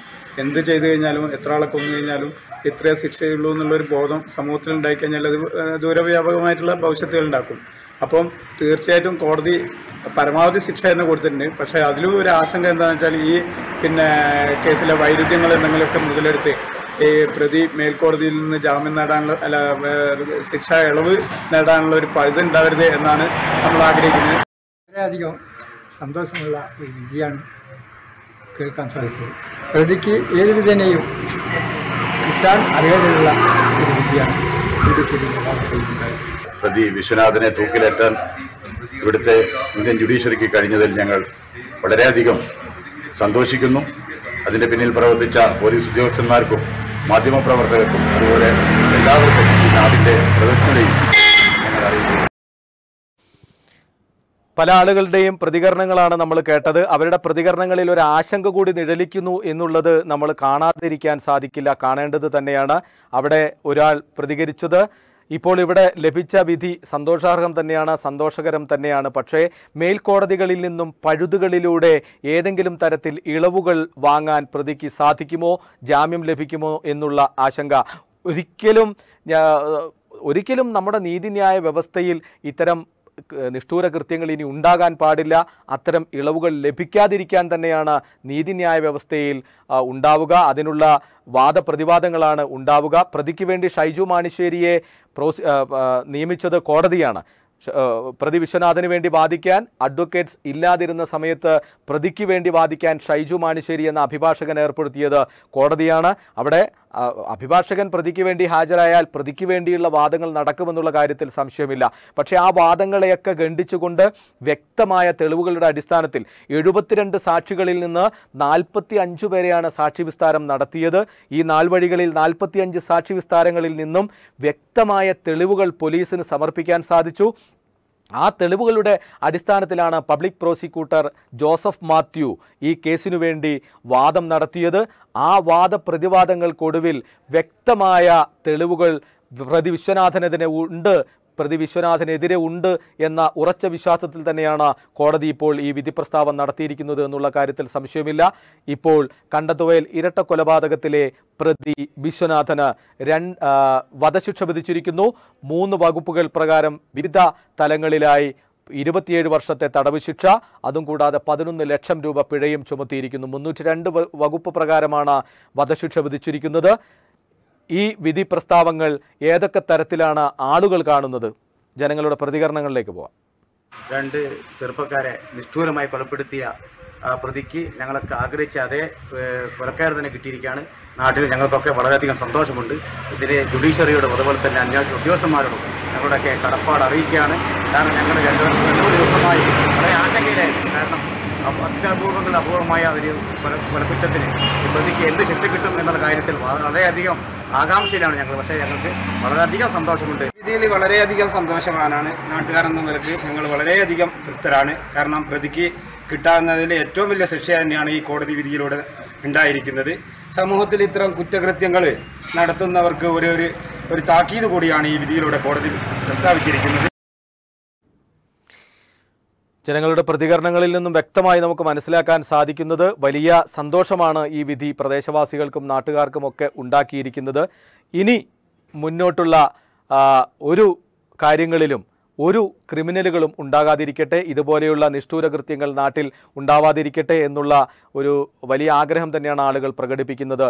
എന്ത് ചെയ്തു കഴിഞ്ഞാലും, എത്ര ആളെ കൊന്നു കഴിഞ്ഞാലും ഇത്രയേ ശിക്ഷയുള്ളൂ എന്നുള്ളൊരു ബോധം സമൂഹത്തിൽ ഉണ്ടായിക്കഴിഞ്ഞാൽ അത് ദൂരവ്യാപകമായിട്ടുള്ള ഭവിഷ്യത്തുകൾ ഉണ്ടാക്കും. അപ്പം തീർച്ചയായിട്ടും കോടതി പരമാവധി ശിക്ഷ തന്നെ കൊടുത്തിട്ടുണ്ട്. പക്ഷേ അതിലും ഒരു ആശങ്ക എന്താണെന്ന് വെച്ചാൽ, ഈ പിന്നെ കേസിലെ വൈരുദ്ധ്യങ്ങൾ എന്തെങ്കിലുമൊക്കെ മുതലെടുത്ത് ഈ പ്രതി മേൽക്കോടതിയിൽ നിന്ന് ജാമ്യം നേടാനുള്ള, അല്ല ശിക്ഷ ഇളവ് നേടാനുള്ള ഒരു പഴുത് ഉണ്ടാവരുത് എന്നാണ് നമ്മൾ ആഗ്രഹിക്കുന്നത്. വളരെയധികം സന്തോഷമുള്ള ഒരു വിധിയാണ് കേൾക്കാൻ സാധിച്ചത്. പ്രതിക്ക് ഏത് വിധേനയും കിട്ടാൻ അറിയാതെയുള്ള ഒരു വിധിയാണ്. പ്രതി വിശ്വനാഥനെ തൂക്കിലേറ്റാൻ ഇവിടുത്തെ ഇന്ത്യൻ ജുഡീഷ്യറിക്ക് കഴിഞ്ഞതിൽ ഞങ്ങൾ വളരെയധികം സന്തോഷിക്കുന്നു. അതിൻ്റെ പിന്നിൽ പ്രവർത്തിച്ച പോലീസ് ഉദ്യോഗസ്ഥന്മാർക്കും മാധ്യമപ്രവർത്തകർക്കും അതുപോലെ എല്ലാവർക്കും നാടിൻ്റെ പ്രതിനിധികളെയും ഞങ്ങൾ അറിയിക്കുന്നു. പല ആളുകളുടെയും പ്രതികരണങ്ങളാണ് നമ്മൾ കേട്ടത്. അവരുടെ പ്രതികരണങ്ങളിൽ ഒരു ആശങ്ക കൂടി നിഴലിക്കുന്നു എന്നുള്ളത് നമ്മൾ കാണാതിരിക്കാൻ സാധിക്കില്ല, കാണേണ്ടത് തന്നെയാണ്. അവിടെ ഒരാൾ പ്രതികരിച്ചത്, ഇപ്പോൾ ഇവിടെ ലഭിച്ച വിധി സന്തോഷാർഹം തന്നെയാണ്, സന്തോഷകരം തന്നെയാണ്. പക്ഷേ മേൽക്കോടതികളിൽ നിന്നും പഴുതുകളിലൂടെ ഏതെങ്കിലും തരത്തിൽ ഇളവുകൾ വാങ്ങാൻ പ്രതിക്ക് സാധിക്കുമോ, ജാമ്യം ലഭിക്കുമോ എന്നുള്ള ആശങ്ക. ഒരിക്കലും ഒരിക്കലും നമ്മുടെ നീതിന്യായ വ്യവസ്ഥയിൽ ഇത്തരം നിഷ്ഠൂര കൃത്യങ്ങൾ ഇനി ഉണ്ടാകാൻ പാടില്ല. അത്തരം ഇളവുകൾ ലഭിക്കാതിരിക്കാൻ തന്നെയാണ് നീതിന്യായ വ്യവസ്ഥയിൽ ഉണ്ടാവുക. അതിനുള്ള വാദപ്രതിവാദങ്ങളാണ് ഉണ്ടാവുക. പ്രതിക്ക് വേണ്ടി ഷൈജു മാണിശ്ശേരിയെ പ്രോസി നിയമിച്ചത് കോടതിയാണ്. പ്രതി വിശ്വനാഥന് വേണ്ടി വാദിക്കാൻ അഡ്വക്കേറ്റ്സ് ഇല്ലാതിരുന്ന സമയത്ത് പ്രതിക്ക് വേണ്ടി വാദിക്കാൻ ഷൈജു മാണിശ്ശേരി എന്ന അഭിഭാഷകൻ ഏർപ്പെടുത്തിയത് കോടതിയാണ്. അവിടെ അഭിഭാഷകൻ പ്രതിക്ക് വേണ്ടി ഹാജരായാൽ പ്രതിക്ക് വേണ്ടിയുള്ള വാദങ്ങൾ നടക്കുമെന്നുള്ള കാര്യത്തിൽ സംശയമില്ല. പക്ഷേ ആ വാദങ്ങളെയൊക്കെ ഖണ്ഡിച്ചുകൊണ്ട് വ്യക്തമായ തെളിവുകളുടെ അടിസ്ഥാനത്തിൽ എഴുപത്തിരണ്ട് സാക്ഷികളിൽ നിന്ന് നാൽപ്പത്തി അഞ്ചു പേരെയാണ് സാക്ഷി വിസ്താരം നടത്തിയത്. ഈ നാൽവഴികളിൽ നാൽപ്പത്തി അഞ്ച് സാക്ഷി വിസ്താരങ്ങളിൽ നിന്നും വ്യക്തമായ തെളിവുകൾ പോലീസിന് സമർപ്പിക്കാൻ സാധിച്ചു. ആ തെളിവുകളുടെ അടിസ്ഥാനത്തിലാണ് പബ്ലിക് പ്രോസിക്യൂട്ടർ ജോസഫ് മാത്യു ഈ കേസിനു വേണ്ടി വാദം നടത്തിയത്. ആ വാദപ്രതിവാദങ്ങൾക്കൊടുവിൽ വ്യക്തമായ തെളിവുകൾ പ്രതി വിശ്വനാഥനെതിരെ ഉണ്ട് പ്രതി വിശ്വനാഥനെതിരെ ഉണ്ട് എന്ന ഉറച്ച വിശ്വാസത്തിൽ തന്നെയാണ് കോടതി ഇപ്പോൾ ഈ വിധി പ്രസ്താവം നടത്തിയിരിക്കുന്നത് എന്നുള്ള കാര്യത്തിൽ സംശയമില്ല. ഇപ്പോൾ കണ്ടത്തുവയൽ ഇരട്ട കൊലപാതകത്തിലെ പ്രതി വിശ്വനാഥന് രണ്ട് വധശിക്ഷ വിധിച്ചിരിക്കുന്നു. മൂന്ന് വകുപ്പുകൾ പ്രകാരം വിവിധ തലങ്ങളിലായി ഇരുപത്തിയേഴ് വർഷത്തെ തടവ് ശിക്ഷ, അതും കൂടാതെ പതിനൊന്ന് ലക്ഷം രൂപ പിഴയും ചുമത്തിയിരിക്കുന്നു. മുന്നൂറ്റി രണ്ട് വകുപ്പ് പ്രകാരമാണ് വധശിക്ഷ വിധിച്ചിരിക്കുന്നത്. ഈ വിധി പ്രസ്താവങ്ങൾ ഏതൊക്കെ തരത്തിലാണ് ആളുകൾ കാണുന്നത്? ജനങ്ങളുടെ പ്രതികരണങ്ങളിലേക്ക് പോവാം. രണ്ട് ചെറുപ്പക്കാരെ നിഷ്ഠൂരമായി കൊലപ്പെടുത്തിയ പ്രതിക്ക് ഞങ്ങളൊക്കെ ആഗ്രഹിച്ച അതേ കൊലക്കാർ തന്നെ കിട്ടിയിരിക്കുകയാണ്. നാട്ടിൽ ഞങ്ങൾക്കൊക്കെ വളരെയധികം സന്തോഷമുണ്ട്. ഇതിന് ജുഡീഷ്യറിയോടും അതുപോലെ തന്നെ അന്വേഷണ ഉദ്യോഗസ്ഥന്മാരോടും ഞങ്ങളുടെയൊക്കെ കടപ്പാട് അറിയിക്കുകയാണ്. കാരണം ഞങ്ങൾ രണ്ട് മൂന്ന് ദിവസമായി വളരെ ആശങ്കയിലായിരുന്നു. കാരണം അത്യപൂർവ്വങ്ങൾ അപൂർവമായ ഒരു കൊല കൊലക്കുറ്റത്തിന് പ്രതിക്ക് എന്ത് ശിക്ഷ കിട്ടും എന്നുള്ള കാര്യത്തിൽ വളരെയധികം ആകാംക്ഷയിലാണ് ഞങ്ങൾ. പക്ഷേ ഞങ്ങൾക്ക് വളരെയധികം സന്തോഷമുണ്ട്. ഇതിൽ വളരെയധികം സന്തോഷവാനാണ് നാട്ടുകാരെന്ന നിലയ്ക്ക് ഞങ്ങൾ വളരെയധികം തൃപ്തരാണ്. കാരണം പ്രതിക്ക് കിട്ടാവുന്നതിൽ ഏറ്റവും വലിയ ശിക്ഷ തന്നെയാണ് ഈ കോടതി വിധിയിലൂടെ ഉണ്ടായിരിക്കുന്നത്. സമൂഹത്തിൽ ഇത്തരം കുറ്റകൃത്യങ്ങൾ നടത്തുന്നവർക്ക് ഒരു ഒരു താക്കീത് കൂടിയാണ് ഈ വിധിയിലൂടെ കോടതി പ്രസ്താവിച്ചിരിക്കുന്നത്. ജനങ്ങളുടെ പ്രതികരണങ്ങളിൽ നിന്നും വ്യക്തമായി നമുക്ക് മനസ്സിലാക്കാൻ സാധിക്കുന്നത് വലിയ സന്തോഷമാണ് ഈ വിധി പ്രദേശവാസികൾക്കും നാട്ടുകാർക്കുമൊക്കെ ഉണ്ടാക്കിയിരിക്കുന്നത്. ഇനി മുന്നോട്ടുള്ള ഒരു കാര്യങ്ങളിലും ഒരു ക്രിമിനലുകളും ഉണ്ടാകാതിരിക്കട്ടെ, ഇതുപോലെയുള്ള നിഷ്ഠൂര കൃത്യങ്ങൾ നാട്ടിൽ ഉണ്ടാവാതിരിക്കട്ടെ എന്നുള്ള ഒരു വലിയ ആഗ്രഹം തന്നെയാണ് ആളുകൾ പ്രകടിപ്പിക്കുന്നത്.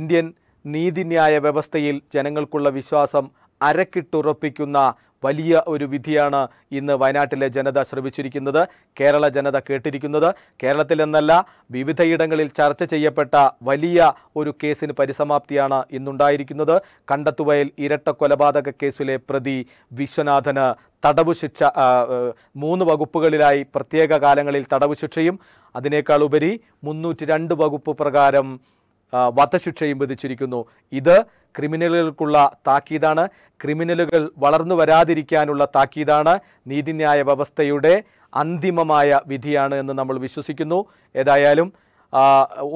ഇന്ത്യൻ നീതിന്യായ വ്യവസ്ഥയിൽ ജനങ്ങൾക്കുള്ള വിശ്വാസം അരക്കിട്ടുറപ്പിക്കുന്ന വലിയ ഒരു വിധിയാണ് ഇന്ന് വയനാട്ടിലെ ജനത ശ്രവിച്ചിരിക്കുന്നത്, കേരള ജനത കേട്ടിരിക്കുന്നത്. കേരളത്തിൽ എന്നല്ല, വിവിധയിടങ്ങളിൽ ചർച്ച ചെയ്യപ്പെട്ട വലിയ ഒരു കേസിന് പരിസമാപ്തിയാണ് ഇന്നുണ്ടായിരിക്കുന്നത്. കണ്ടത്തുവയൽ ഇരട്ട കൊലപാതക കേസിലെ പ്രതി വിശ്വനാഥന് തടവ് ശിക്ഷ, മൂന്ന് വകുപ്പുകളിലായി പ്രത്യേക കാലങ്ങളിൽ തടവ് ശിക്ഷയും അതിനേക്കാൾ ഉപരി മുന്നൂറ്റി രണ്ട് വകുപ്പ് പ്രകാരം വധശിക്ഷയും വിധിച്ചിരിക്കുന്നു. ഇത് ക്രിമിനലുകൾക്കുള്ള താക്കീതാണ്, ക്രിമിനലുകൾ വളർന്നു വരാതിരിക്കാനുള്ള താക്കീതാണ്, നീതിന്യായ വ്യവസ്ഥയുടെ അന്തിമമായ വിധിയാണ് എന്ന് നമ്മൾ വിശ്വസിക്കുന്നു. ഏതായാലും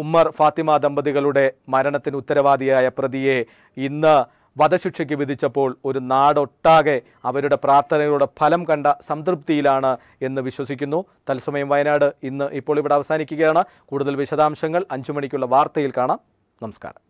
ഉമ്മർ ഫാത്തിമ ദമ്പതികളുടെ മരണത്തിന് ഉത്തരവാദിയായ പ്രതിയെ ഇന്ന് വധശിക്ഷയ്ക്ക് വിധിച്ചപ്പോൾ ഒരു നാടൊട്ടാകെ അവരുടെ പ്രാർത്ഥനകളുടെ ഫലം കണ്ട സംതൃപ്തിയിലാണ് എന്ന് വിശ്വസിക്കുന്നു. തത്സമയം വയനാട് ഇന്ന് ഇപ്പോൾ ഇവിടെ അവസാനിക്കുകയാണ്. കൂടുതൽ വിശദാംശങ്ങൾ അഞ്ചു മണിക്കുള്ള വാർത്തയിൽ കാണാം. നമസ്കാരം.